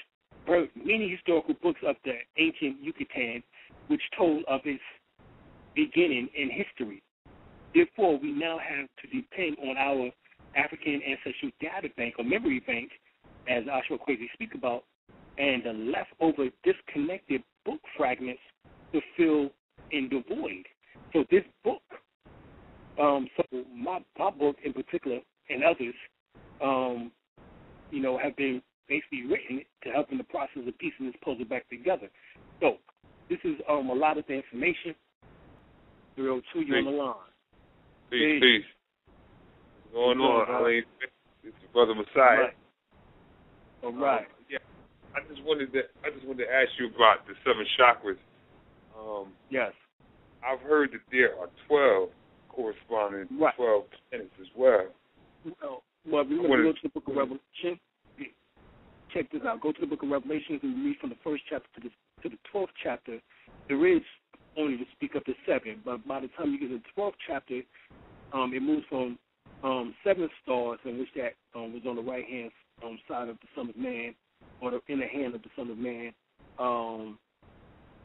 burnt many historical books of the ancient Yucatan, which told of its beginning in history. Therefore, we now have to depend on our African ancestral data bank or memory bank, as Ashwa Kwesi speaks about, and the leftover disconnected book fragments to fill in the void. So this book, so my book in particular and others, have been basically written to help in the process of piecing this puzzle back together. So this is a lot of the information. 302, you're on the line. Peace. What's going on, Aline? This is Brother Messiah. All right. Yeah, I just wanted to ask you about the seven chakras. Yes. I've heard that there are 12 corresponding to 12 planets as well. Well, we go to the Book of Revelation. Check this out. Go to the Book of Revelation and read from the first chapter to the 12th chapter. There is only to speak up to 7, but by the time you get to the 12th chapter, it moves from 7 stars, in which that was on the right hand side of the Son of Man, or the inner hand of the Son of Man,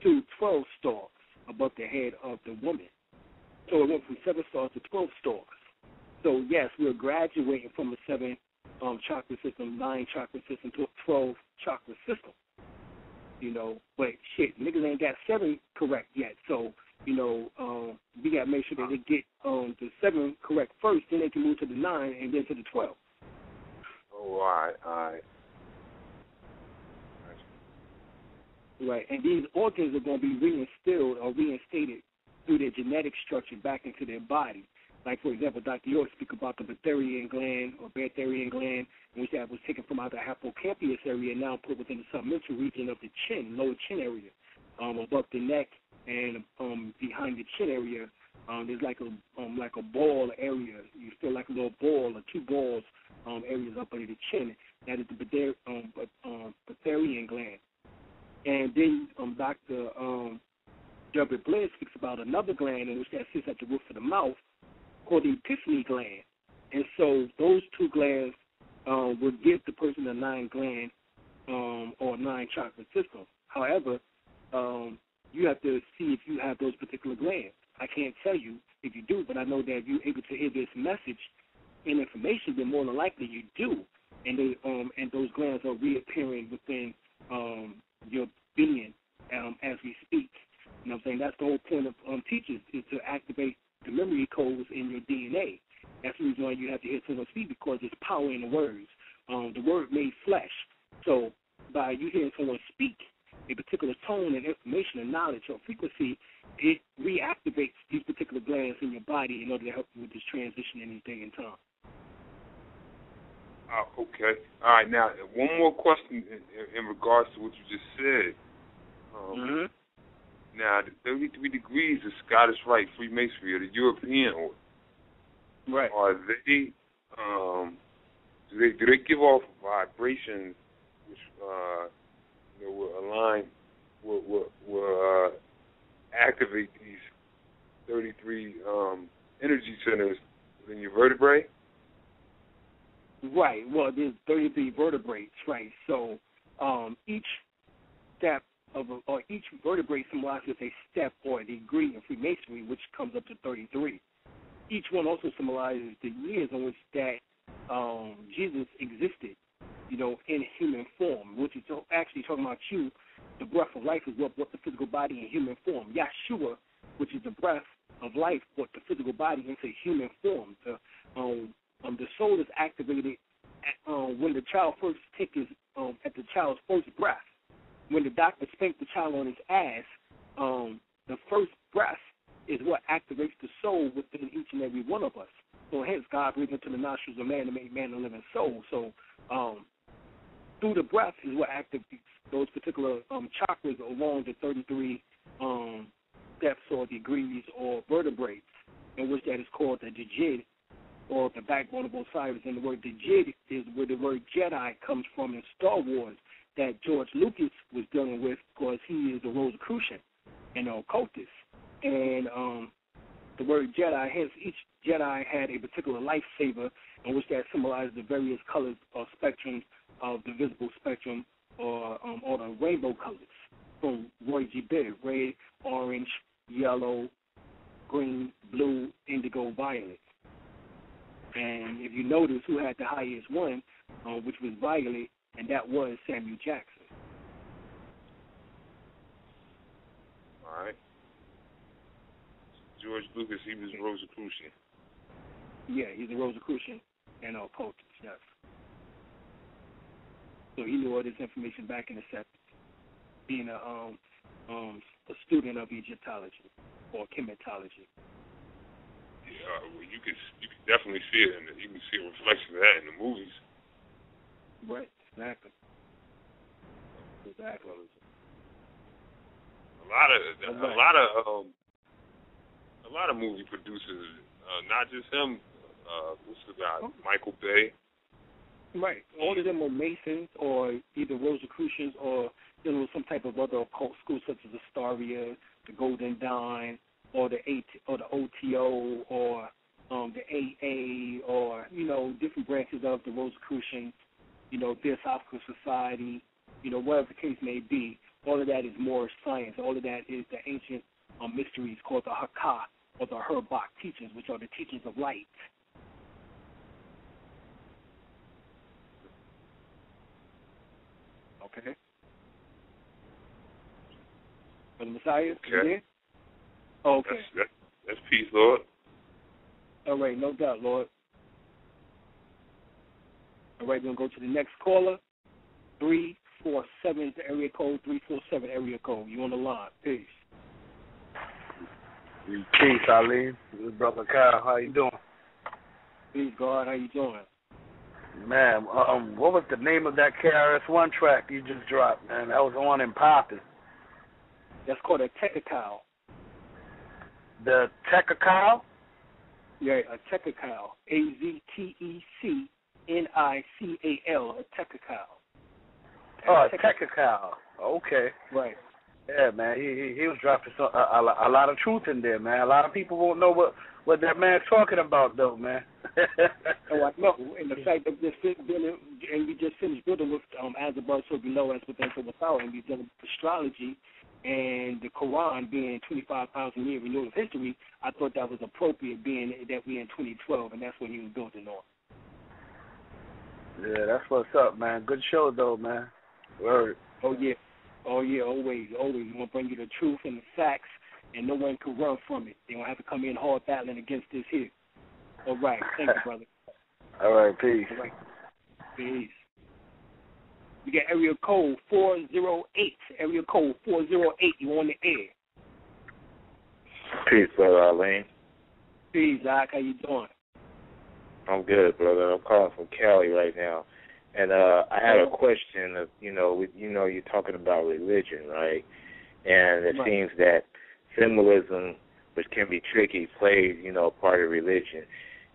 to 12 stars above the head of the woman. So it went from 7 stars to 12 stars. So yes, we're graduating from a 7 chakra system, 9 chakra system to a 12 chakra system. But shit, niggas ain't got 7 correct yet. So, we got to make sure that they get the 7 correct first, then they can move to the 9 and then to the 12. Oh, all right. Right, and these organs are going to be reinstilled or reinstated through their genetic structure back into their body. Like, for example, Dr. York speak about the Bertherian gland, which that was taken from out of the hippocampus area and now put within the submental region of the chin, lower chin area, above the neck and behind the chin area. There's like a ball area. You feel like a little ball or two balls areas up under the chin. That is the Bertherian gland. And then Dr. Delbert Blair speaks about another gland in which that sits at the roof of the mouth, called the epiphany gland. And so those two glands will give the person a 9 gland or 9 chakra system. However, you have to see if you have those particular glands. I can't tell you if you do, but I know that if you're able to hear this message, in information, then more than likely you do, and they and those glands are reappearing within your being as we speak. You know what I'm saying? That's the whole point of teachers, is to activate the memory codes in your DNA. That's the reason why you have to hear someone speak, because there's power in the words. The word made flesh. So by you hearing someone speak a particular tone and information and knowledge or frequency, it reactivates these particular glands in your body in order to help you with this transition in this day and time. Okay. All right. Now, one more question in regards to what you just said. Now, the 33 degrees is Scottish Rite Freemasonry, or the European order. Right. Are they, do they give off vibrations which will align, will activate these 33 energy centers in your vertebrae? Right. Well, there's 33 vertebrae, right? So each step of or each vertebrae symbolizes a step or a degree in Freemasonry, which comes up to 33. Each one also symbolizes the years in which that Jesus existed, you know, in human form, which is actually talking about you. The breath of life is what the physical body in human form. Yahshua, which is the breath of life, brought the physical body into human form. The soul is activated when the child first takes his, at the child's first breath. When the doctor spanked the child on his ass, the first breath is what activates the soul within each and every one of us. So hence God breathed into the nostrils of man to make man a living soul. So through the breath is what activates those particular chakras along the 33 steps or degrees or vertebrae, in which that is called the Djid, or the backbone of Osiris. And the word Djid is where the word Jedi comes from in Star Wars, that George Lucas was dealing with, because he is a Rosicrucian and an occultist. And the word Jedi, hence each Jedi had a particular lightsaber, in which that symbolized the various colors or spectrums of the visible spectrum, or the rainbow colors from Roy G. Biv: red, orange, yellow, green, blue, indigo, violet. And if you notice who had the highest one, which was violet, and that was Samuel Jackson. All right. George Lucas, he was a Rosicrucian. Yeah, he's a Rosicrucian and an occultist, yes. So he knew all this information back in the 70s, being a student of Egyptology or Kemetology. Yeah, well, you could definitely see it, and you can see a reflection of that in the movies. Right, exactly. Exactly. A lot of movie producers, not just him. What's the guy? Oh. Michael Bay. Right. All of them were Masons, or either Rosicrucians, or you know, some type of other occult school, such as Astaria, the Golden Dawn, or the OTO, or the AA, or you know, different branches of the Rosicrucian, you know, Theosophical Society, you know, whatever the case may be. All of that is more science. All of that is the ancient mysteries called the Hakka, or the Herbach teachings, which are the teachings of light. Okay. Brother Messiah, you there? Oh, okay. That's peace, Lord. All right, no doubt, Lord. All right, we're going to go to the next caller. 347 area code, 347 area code. You on the line. Peace. Peace, Ali. This is Brother Kyle. How you doing? Peace, God. How you doing? Man, what was the name of that KRS-One track you just dropped, man? That was on and popping. That's called a Tekakau. The Tekakau? Yeah, a Tekakau. A-Z-T-E-C-N-I-C-A-L, a Tekakau. Oh, a Tekakau. Okay. Right. Yeah, man, he was dropping a lot of truth in there, man. A lot of people won't know what that man's talking about, though, man. Oh, I know. And the fact that we just finished building with as above, so below, as within, so without, and we're dealing with astrology and the Quran being 25,000 year renewal of history. I thought that was appropriate, being that we're in 2012, and that's what he was building on. Yeah, that's what's up, man. Good show, though, man. Word. Oh, yeah, always. I'm going to bring you the truth and the facts, and no one can run from it. They don't have to come in hard battling against this here. All right. Thank you, brother. All right, peace. All right. Peace. We got area code 408. Area code 408. You on the air. Peace, brother Arlene. Peace, Zach. How you doing? I'm good, brother. I'm calling from Cali right now. And I had a question of, you're talking about religion, right? And it seems that symbolism, which can be tricky, plays, part of religion.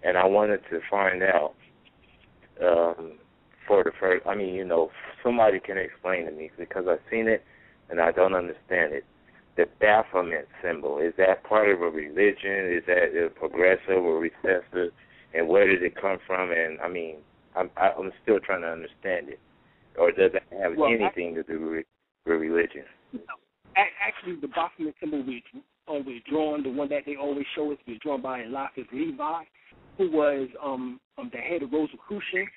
And I wanted to find out, somebody can explain to me, because I've seen it and I don't understand it. The Baphomet symbol, is that part of a religion? Is that a progressive or recessive? And where did it come from? And, I'm still trying to understand it. Or does it have anything to do with religion? Actually, the Baphomet symbol was drawn, the one that they always show us, was drawn by Eliphaz Levi, who was the head of Rosicrucian.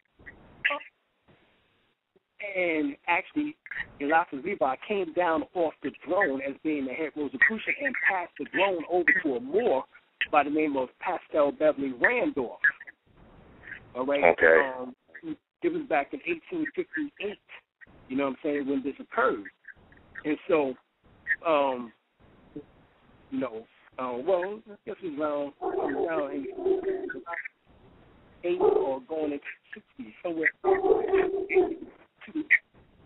And actually, Eliphaz Levi came down off the throne as being the head Rosicrucian and passed the throne over to a Moor by the name of Pastel Beverly Randolph. All right? Okay. It was back in 1858, you know what I'm saying, when this occurred. And so, I guess it was around 8 or going into 60, somewhere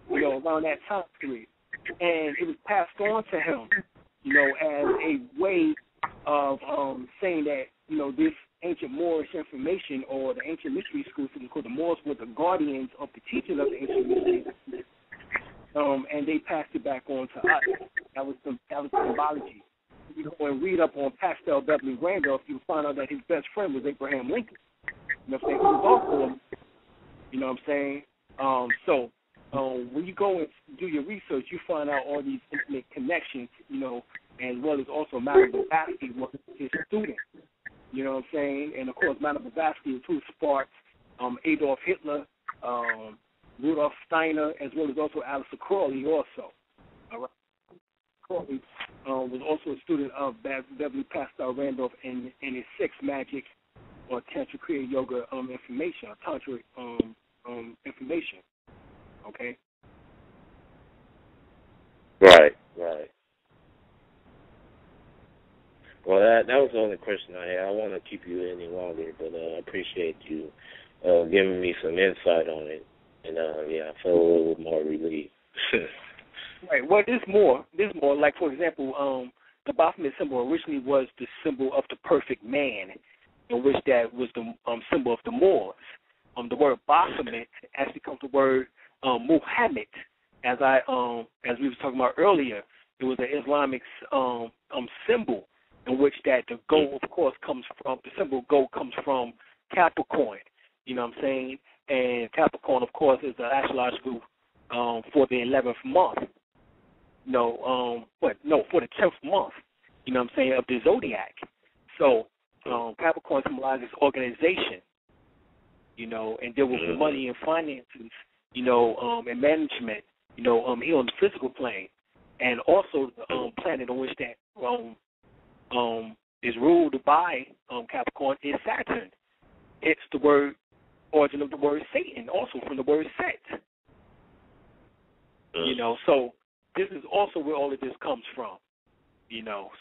around that time period. And it was passed on to him, as a way of saying that, this ancient Moorish information or the ancient mystery schools, because the Moors were the guardians of the teaching of the ancient mystery schools, and they passed it back on to us. That was symbology. You go and read up on Pastel Beverly Randolph, you'll find out that his best friend was Abraham Lincoln. He was also him. You know what I'm saying? When you go and do your research, you find out all these intimate connections, as well as also Madame Blavatsky was his student. You know what I'm saying? And, of course, Madame Blavatsky, who sparked Adolf Hitler, Rudolf Steiner, as well as also Aleister Crowley also. All right. Crowley was also a student of Beverly Pastel Randolph and his six magic or Tantra Kriya Yoga information, or Tantra information. Okay. Right. Well, that was the only question I had. I don't want to keep you any longer, but I appreciate you giving me some insight on it, and I feel a little more relieved. Right. Well, there's more. Like, for example, the Baphomet symbol originally was the symbol of the perfect man, in which that was the symbol of the Moors. The word Baphomet has become the word Muhammad, as we were talking about earlier. It was an Islamic symbol in which that the gold, of course, comes from Capricorn. You know what I'm saying? And Capricorn, of course, is the astrological for the 11th month. For the 10th month. You know what I'm saying, of the zodiac. So Capricorn symbolizes organization. And there was money and finances. And management, here on the physical plane, and also the planet on which that is ruled by Capricorn is Saturn. It's the word, origin of the word Satan, also from the word set. So this is also where all of this comes from.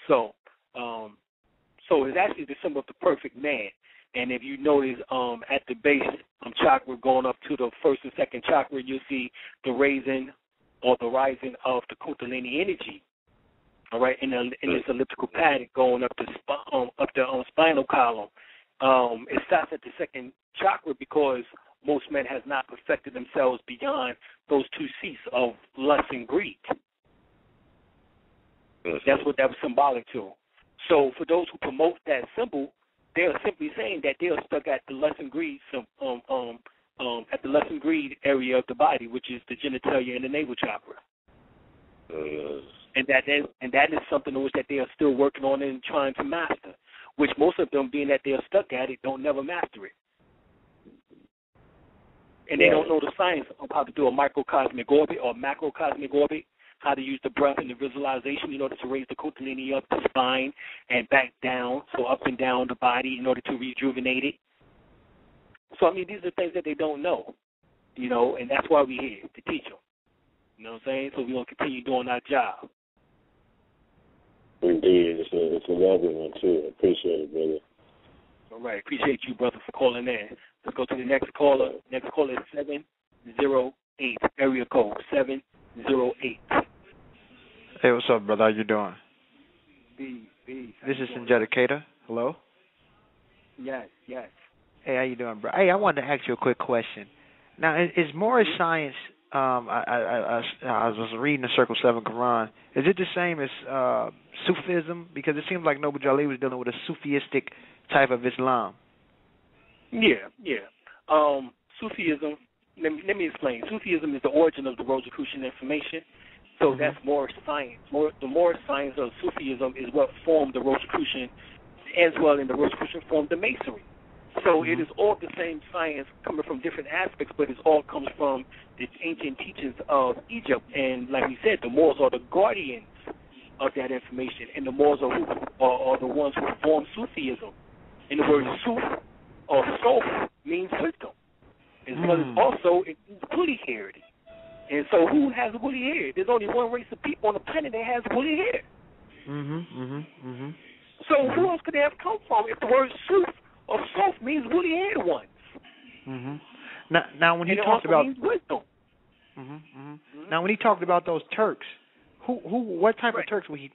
So it's actually the symbol of the perfect man. And if you notice at the base chakra going up to the first and second chakra, you'll see the rising of the Kundalini energy, all right, in this elliptical pattern going up the spinal column. It starts at the second chakra because most men has not perfected themselves beyond those two seats of lust and greed. That's what that was symbolic to. So for those who promote that symbol, they are simply saying that they are stuck at the lust and greed, area of the body, which is the genitalia and the navel chakra, and that is something in which that they are still working on and trying to master. Which most of them, being that they are stuck at it, don't never master it. and they don't know the science of how to do a microcosmic orbit or macrocosmic orbit, how to use the breath and the visualization in order to raise the kundalini up the spine and back down, so up and down the body in order to rejuvenate it. So, I mean, these are things that they don't know, you know, and that's why we're here, to teach them. You know what I'm saying? So we're going to continue doing our job. Indeed. It's a lovely one, too. I appreciate it, brother. All right. Appreciate you, brother, for calling in. Let's go to the next caller. Next caller is 708, area code 708. Hey, what's up, brother? How you doing? This is Sanjeta Cater. Hello? Yes. Hey, how you doing, bro? Hey, I wanted to ask you a quick question. Now, is Moorish science... I was reading the Circle 7 Quran. Is it the same as Sufism? Because it seems like Noble Jalil was dealing with a Sufistic type of Islam. Yeah. Sufism, let me explain. Sufism is the origin of the Rosicrucian information. So that's Moorish science. The Moorish science of Sufism is what formed the Rosicrucian, as well in the Rosicrucian formed the Masonry. So it is all the same science coming from different aspects, but it all comes from the ancient teachings of Egypt. And like we said, the Moors are the guardians of that information, and the Moors are the ones who form Sufism. And the word Suf or Sof means wisdom, as well as also it's woolly haired. And so who has woolly hair? There's only one race of people on the planet that has woolly hair. So who else could they have come from if the word Suf of self means woolly haired ones? Now, when he talked about wisdom. Now, when he talked about those Turks, what type of Turks was he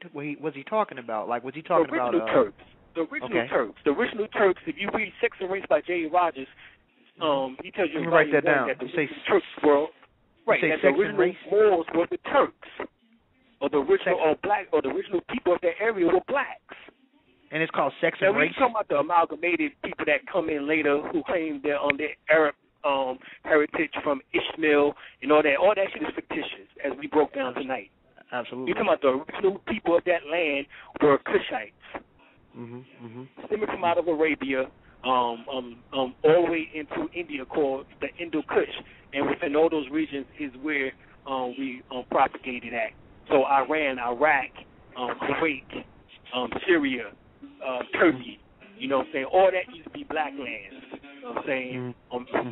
talking about? Like, was he talking about Turks? The original Turks. The original Turks. If you read Sex and Race by J. Rogers, he tells you write that down. That the Turks were that the original Moors were the Turks, or the original the original people of that area were blacks. And it's called Sex and Race. Now, we're talking about the amalgamated people that come in later who claim their Arab heritage from Ishmael and all that. All that shit is fictitious, as we broke down tonight. Absolutely. You're talking about the original people of that land were Cushites. Stemming from out of Arabia all the way into India, called the Indo-Kush. And within all those regions is where we propagated at. So Iran, Iraq, Kuwait, Syria, Turkey, you know what I'm saying? All that used to be black lands, you know what I'm saying?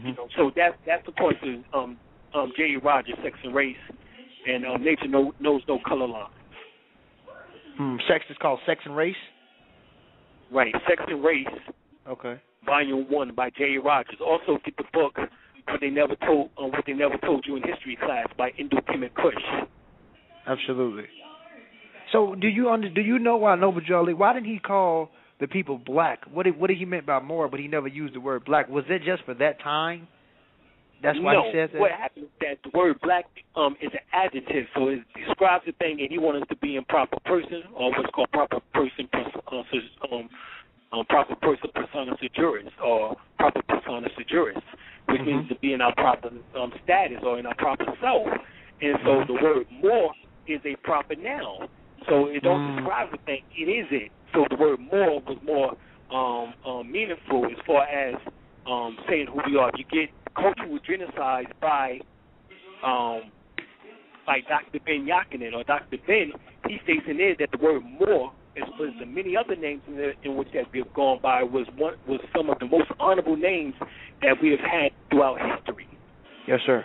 You know, so that's the point to J. Rogers, Sex and Race, and Nature Knows No Color Line. Sex is called Sex and Race? Right, Sex and Race, Volume 1 by J. Rogers. Also get the book, What They Never Told You in History Class by Indo-Kemet Kush. Absolutely. So do you know why Noble Jalil, why didn't he call the people black? What did he meant by Moor, but he never used the word black? Was it just for that time? That's why he says that? No, what happened is that the word black is an adjective, so it describes the thing, and he wanted to be in proper person, or what's called proper person persona juris, or proper persona juris, which means to be in our proper status or in our proper self. And so the word Moor is a proper noun. So it don't describe the thing. It is it. So the word moral was more meaningful as far as saying who we are. You get cultural genocide by Dr. Ben Yakinen or Dr. Ben. He states in there that the word moral, as well as the many other names in which that we have gone by, was some of the most honorable names that we have had throughout history. Yes, sir.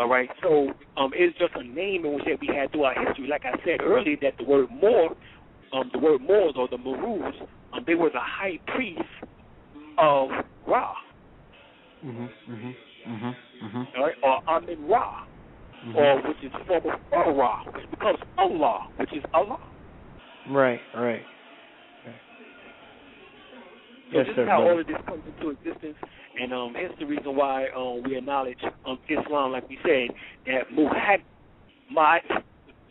All right, so it's just a name in which that we had throughout history. Like I said earlier, that the word Moors or the Marus, they were the high priests of Ra. All right, or Amen Ra, or which is form of Ra, which becomes Allah, which is Allah. Right. So yes, this is how all of this comes into existence, and it's the reason why we acknowledge Islam, like we said, that Muhammad, you know what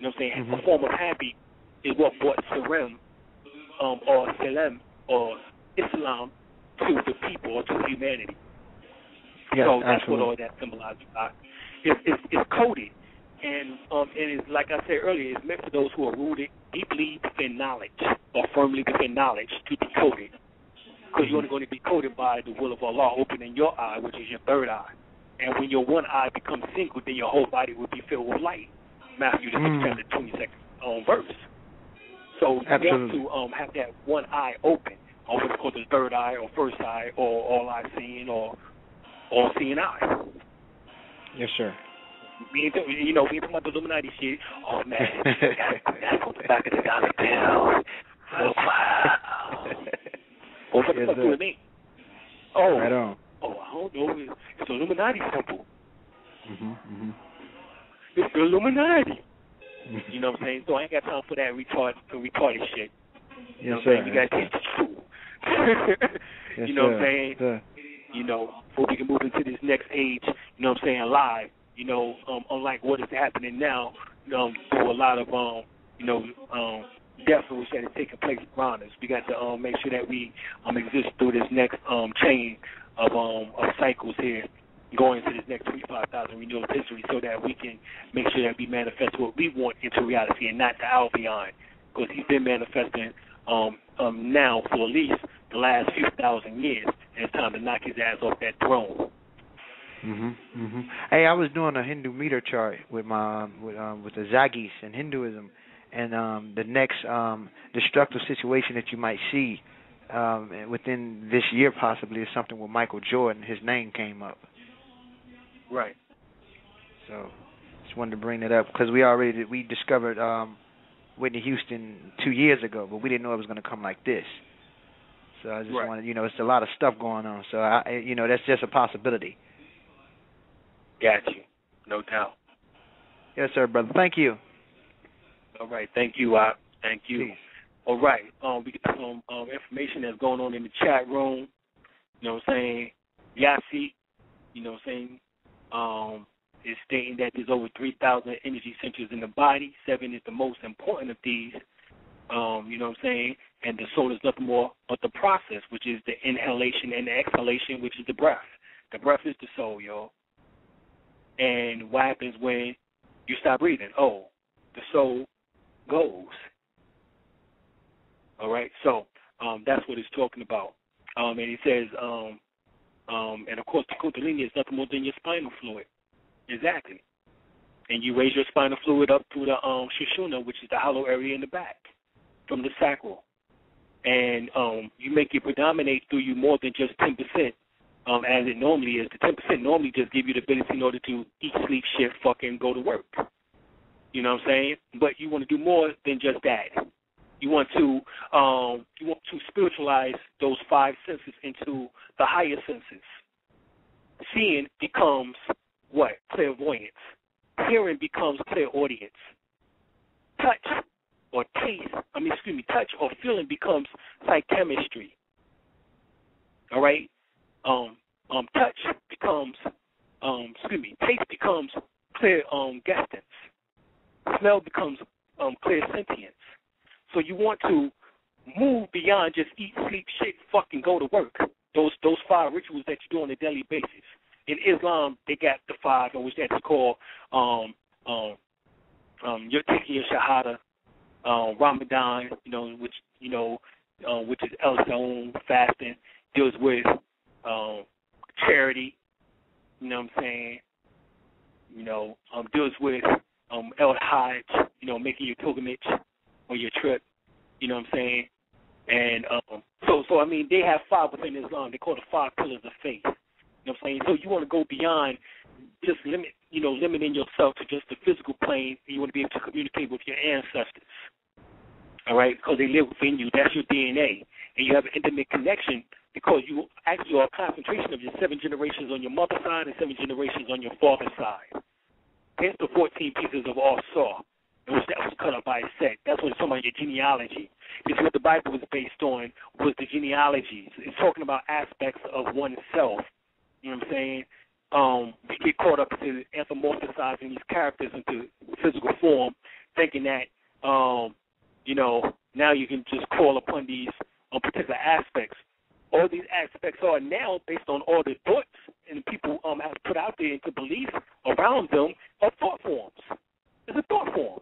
I'm saying, the form of happy is what brought Salem or Islam to the people or to humanity. Yes, so that's absolutely what all that symbolizes. It's coded, and it's, like I said earlier, it's meant for those who are rooted deeply within knowledge or firmly within knowledge to be coded. Because you're only going to be coded by the will of Allah opening your eye, which is your third eye. And when your one eye becomes single, then your whole body will be filled with light. Matthew 22nd verse. So absolutely. You have to have that one eye open, or what's called the third eye, or first eye, or all eye seeing, or all seeing eye. Yes, sir. You know, we ain't talking about the Illuminati shit. Oh, man, that's on the back of the dollar bill. Oh, wow. Well, what the fuck do it mean? Oh, right on. Oh, I don't know. It's the Illuminati symbol. It's the Illuminati. You know what I'm saying? So I ain't got time for that retarded shit. You know what I'm saying? You got to teach the truth. You know what I'm saying? You know, before we can move into this next age, you know what I'm saying, live. You know, unlike what is happening now, through a lot of, death wish that is taking place around us. We got to make sure that we exist through this next chain of cycles here, going to this next 25,000 renewal history, so that we can make sure that we manifest what we want into reality and not the Albion, because he's been manifesting now for at least the last few thousand years, and it's time to knock his ass off that throne. Hey, I was doing a Hindu meter chart with my with the Zagis in Hinduism, and the next destructive situation that you might see within this year possibly is something with Michael Jordan. His name came up. Right. So, just wanted to bring that up because we discovered Whitney Houston 2 years ago, but we didn't know it was going to come like this. So I just wanted, it's a lot of stuff going on. So that's just a possibility. Got you. No doubt. Yes, sir, brother. Thank you. All right. Thank you, Op. Thank you. Please. All right. We got some information that's going on in the chat room. You know what I'm saying? Yassi, you know what I'm saying, is stating that there's over 3,000 energy centers in the body. 7 is the most important of these. You know what I'm saying? And the soul is nothing more but the process, which is the inhalation and the exhalation, which is the breath. The breath is the soul, y'all. And what happens when you stop breathing? Oh, the soul goes. All right? So that's what it's talking about. And it says, and, of course, the Kundalini is nothing more than your spinal fluid. Exactly. And you raise your spinal fluid up through the Sushumna, which is the hollow area in the back, from the sacral. And you make it predominate through you more than just 10%. As it normally is. The 10% normally just give you the ability in order to eat, sleep, shit, fucking go to work. You know what I'm saying? But you want to do more than just that. You want to spiritualize those 5 senses into the higher senses. Seeing becomes what? Clairvoyance. Hearing becomes clairaudience. Touch or feeling becomes psychemistry. All right? Taste becomes clear guessance. Smell becomes clear sentience. So you want to move beyond just eat, sleep, shit, fucking go to work. Those 5 rituals that you do on a daily basis. In Islam, they got the 5, which that's called you're taking your shahada, Ramadan, which is El Saum, fasting, deals with charity, you know what I'm saying, deals with El Hajj, making your pilgrimage or your trip, you know what I'm saying, and so I mean, they have 5 within Islam. They call the 5 pillars of faith, you know what I'm saying, so you want to go beyond just limiting yourself to just the physical plane, and you want to be able to communicate with your ancestors, all right, because they live within you, that's your DNA, and you have an intimate connection because you actually are a concentration of your 7 generations on your mother's side and 7 generations on your father's side. Hence the 14 pieces of all saw, in which that was cut up by a set. That's what it's talking about, your genealogy. It's what the Bible was based on, was the genealogies. It's talking about aspects of oneself. You know what I'm saying? We get caught up into anthropomorphizing these characters into physical form, thinking that, now you can just call upon these particular aspects. All these aspects are now based on all the thoughts and the people have put out there into beliefs around them of thought forms. It's a thought form.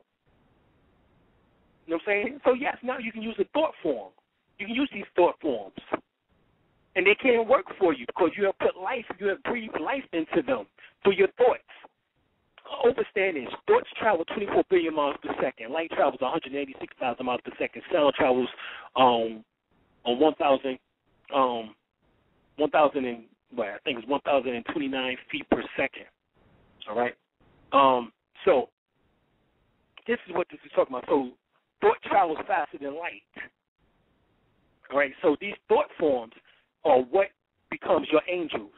You know what I'm saying? So, yes, now you can use a thought form. You can use these thought forms. And they can't and work for you because you have put life, you have breathed life into them through your thoughts. Overstand is thoughts travel 24 billion miles per second. Light travels 186,000 miles per second. Sound travels on 1,029 feet per second. All right. So this is what this is talking about. So thought travels faster than light. All right. So these thought forms are what becomes your angels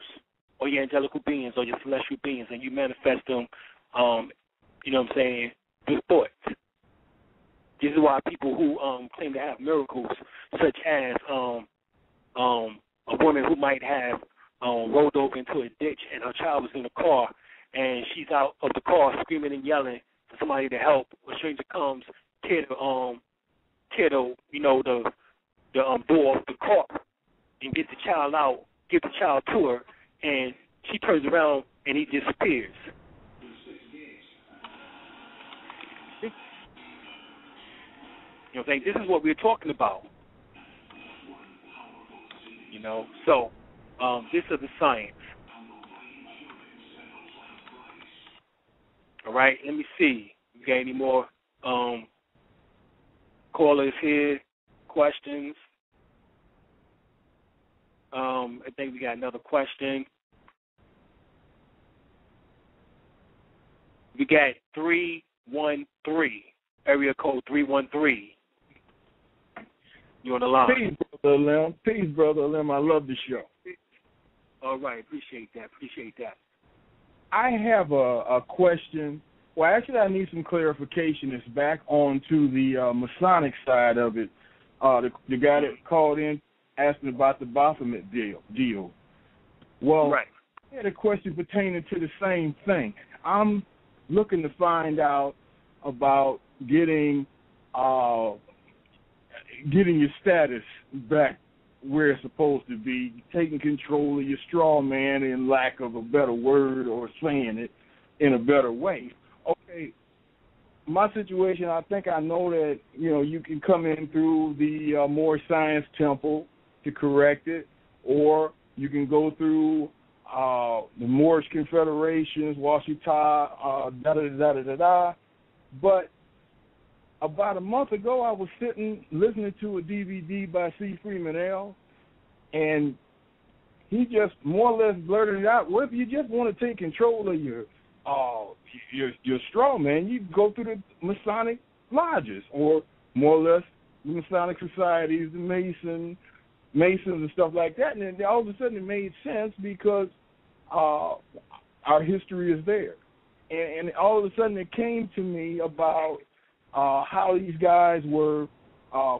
or your angelical beings or your celestial beings, and you manifest them. You know what I'm saying? With thoughts. This is why people who claim to have miracles, such as a woman who might have rolled over into a ditch and her child was in the car, and she's out of the car screaming and yelling for somebody to help. A stranger comes, tear the door of the car and get the child out, give the child to her, and she turns around and he disappears. You know what I'm saying? This is what we're talking about. You know, so this is the science. All right, let me see. We got any more callers here? Questions? I think we got another question. We got 313, area code 313. You on the line? Peace, Brother Lim. I love the show. All right. Appreciate that. I have a question. Well, actually, I need some clarification. It's back on to the Masonic side of it. The guy that called in asked me about the Baphomet deal. Well, right. I had a question pertaining to the same thing. I'm looking to find out about getting your status back where it's supposed to be, taking control of your straw man, in lack of a better word, or saying it in a better way. Okay, my situation, I think I know that, you know, you can come in through the Moore Science Temple to correct it, or you can go through the Moorish Confederations, Washita, but about a month ago, I was sitting listening to a DVD by C. Freeman L., and he just more or less blurted it out. Well, if you just want to take control of your straw man, you go through the Masonic lodges, or more or less the Masonic societies, the Masons and stuff like that. And then all of a sudden it made sense because our history is there. And all of a sudden it came to me about how these guys were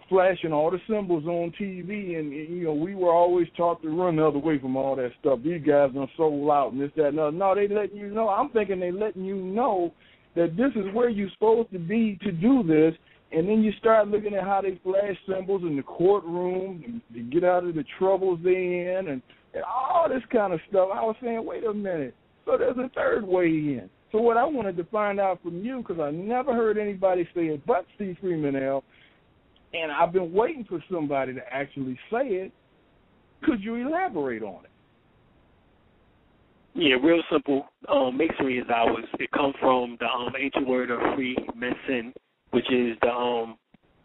flashing all the symbols on TV, and you know, we were always taught to run the other way from all that stuff. These guys are so loud and this, that, and other. No, they letting you know. I'm thinking they letting you know that this is where you're supposed to be to do this, and then you start looking at how they flash symbols in the courtroom to get out of the troubles they're in, and all this kind of stuff. I was saying, wait a minute. So there's a third way in. So what I wanted to find out from you, because I never heard anybody say it but C. Freeman L., and I've been waiting for somebody to actually say it, could you elaborate on it? Yeah, real simple. Masonry is ours. It comes from the ancient word of Freemason, which is the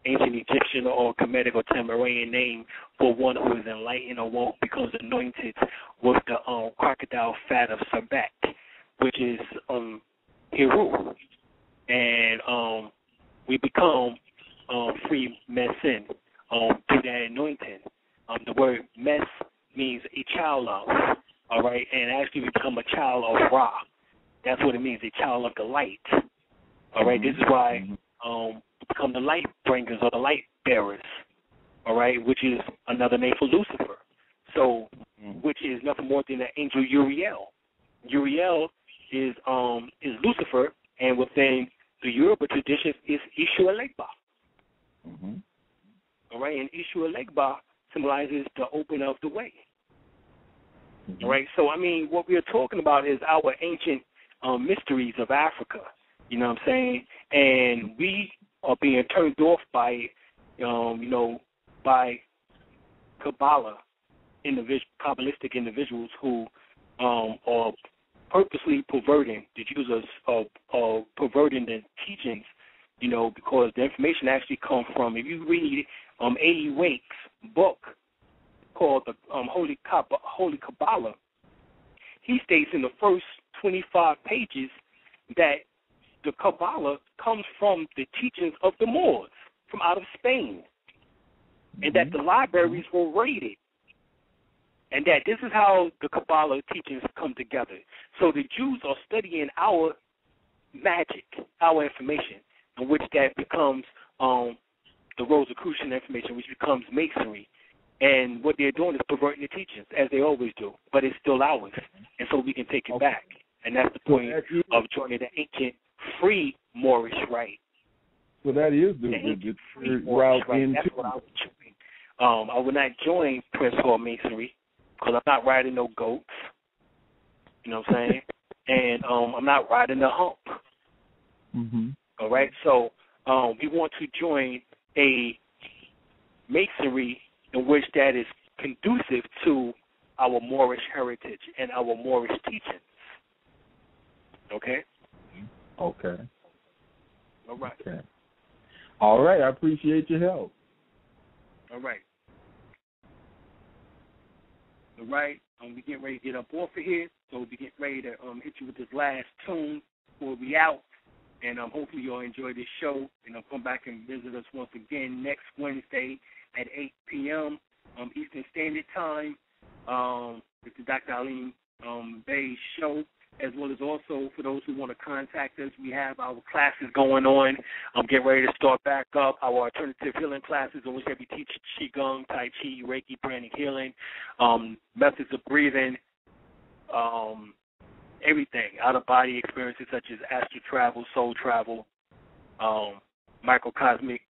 ancient Egyptian or Kemetic or Tamaraean name for one who is enlightened or one who becomes anointed with the crocodile fat of Sabak, which is Heru, and we become Freemason through that anointing. The word mes means a child of, all right, and actually we become a child of Ra. That's what it means, a child of the light, all right. This is why we become the light bringers or the light bearers, all right, which is another name for Lucifer, so which is nothing more than the angel Uriel. Uriel is Lucifer, and within the Yoruba tradition is Ishualegba. All right, and Ishualegba symbolizes the open of the way. All right, so I mean, what we are talking about is our ancient mysteries of Africa. You know what I'm saying? And we are being turned off by, by Kabbalah Kabbalistic individuals who are purposely perverting the users of perverting the teachings, you know, because the information actually comes from, if you read A.E. Wake's book called the Holy Kabbalah, he states in the first 25 pages that the Kabbalah comes from the teachings of the Moors from out of Spain, and that the libraries were raided, and that this is how the Kabbalah teachings come together. So the Jews are studying our magic, our information, in which that becomes the Rosicrucian information, which becomes Masonry. And what they're doing is perverting the teachings, as they always do, but it's still ours, and so we can take it back. And that's the point of joining the ancient free Moorish rite. So that is the free route into. That's what I was doing. I would not join Prince Hall Masonry because I'm not riding no goats. You know what I'm saying? And I'm not riding the hump. All right? So we want to join a Masonry in which that is conducive to our Moorish heritage and our Moorish teachings. Okay? Okay. All right. Okay. All right. I appreciate your help. All right. All right. We getting ready to get up off of here, so we get ready to hit you with this last tune before we out. And hopefully you all enjoy this show. And come back and visit us once again next Wednesday at 8 p.m. Eastern Standard Time with the Dr. Alim Bey Show, as well as also for those who want to contact us, we have our classes going on. I'm getting ready to start back up our alternative healing classes in which we teach Qigong, Tai Chi, Reiki, Pranic healing, methods of breathing, everything, out-of-body experiences such as astral travel, soul travel, microcosmic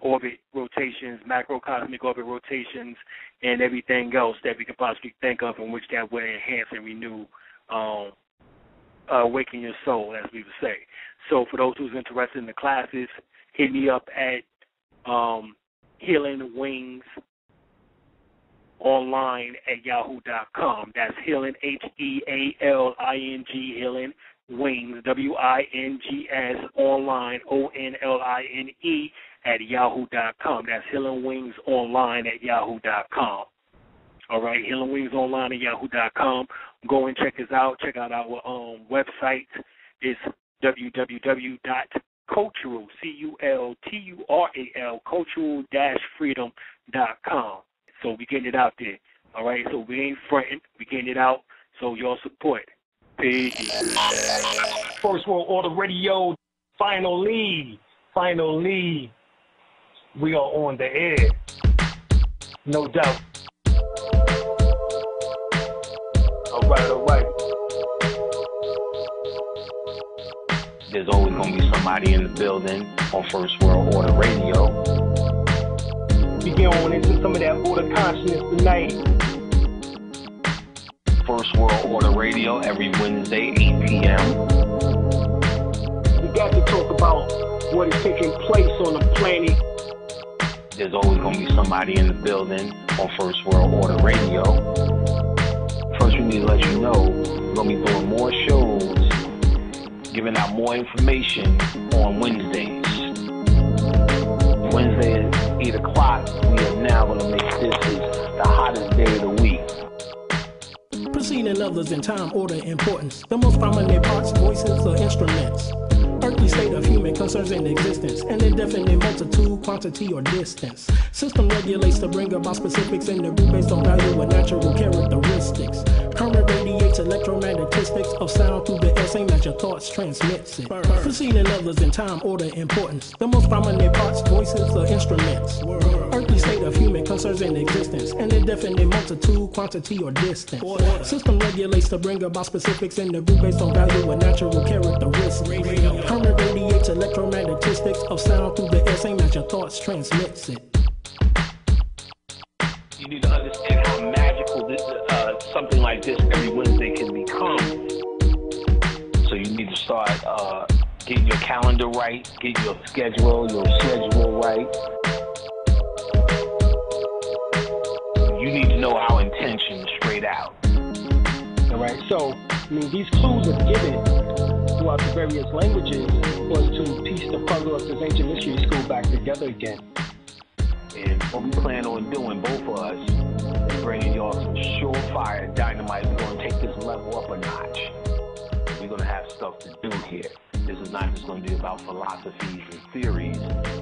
orbit rotations, macrocosmic orbit rotations, and everything else that we can possibly think of in which that will enhance and renew awaken your soul, as we would say. So for those who's interested in the classes, hit me up at healingwingsonline@yahoo.com. That's healing, HEALING, healing wings, WINGS, online, ONLINE, @yahoo.com. That's healingwingsonline@yahoo.com. All right, healingwingsonline@yahoo.com. Go and check us out. Check out our website. It's www.cultural, CULTURAL, cultural-freedom.com. So we're getting it out there. All right, so we ain't fronting. We're getting it out. So your support. Peace. First World Order Radio, finally, we are on the air. No doubt. All right. There's always going to be somebody in the building on First World Order Radio. We get on into some of that order consciousness tonight. First World Order Radio every Wednesday, 8 p.m. We got to talk about what is taking place on the planet. There's always going to be somebody in the building on First World Order Radio. First, we need to let you know we're going to be doing more shows, giving out more information on Wednesdays. Wednesday at 8 o'clock, we are now going to make this the hottest day of the week. Preceding others in time, order, importance, the most prominent parts, voices, or instruments. Earthly state of human concerns in existence, an indefinite multitude, quantity, or distance. System regulates to bring about specifics in the group based on value and natural characteristics. Current radiates electromagnetistics of sound through the essay that your thoughts transmits it. Preceding others in time, order, importance, the most prominent parts, voices, or instruments. Earthly state of human concerns in existence, an indefinite multitude, quantity, or distance. System regulates to bring about specifics in the group based on value and natural characteristics. Current radiates electromagnetistics of sound through the essay that your thoughts transmits it. You need to understand how magical this, something like this every Wednesday can become. So you need to start getting your calendar right, get your schedule right. You need to know our intention. information straight out. All right. So, I mean, these clues are given throughout the various languages was to piece the puzzle of this ancient mystery school back together again. And what we plan on doing, both of us, is bringing y'all some surefire dynamite. We're going to take this level up a notch. We're going to have stuff to do here. This is not just going to be about philosophies and theories.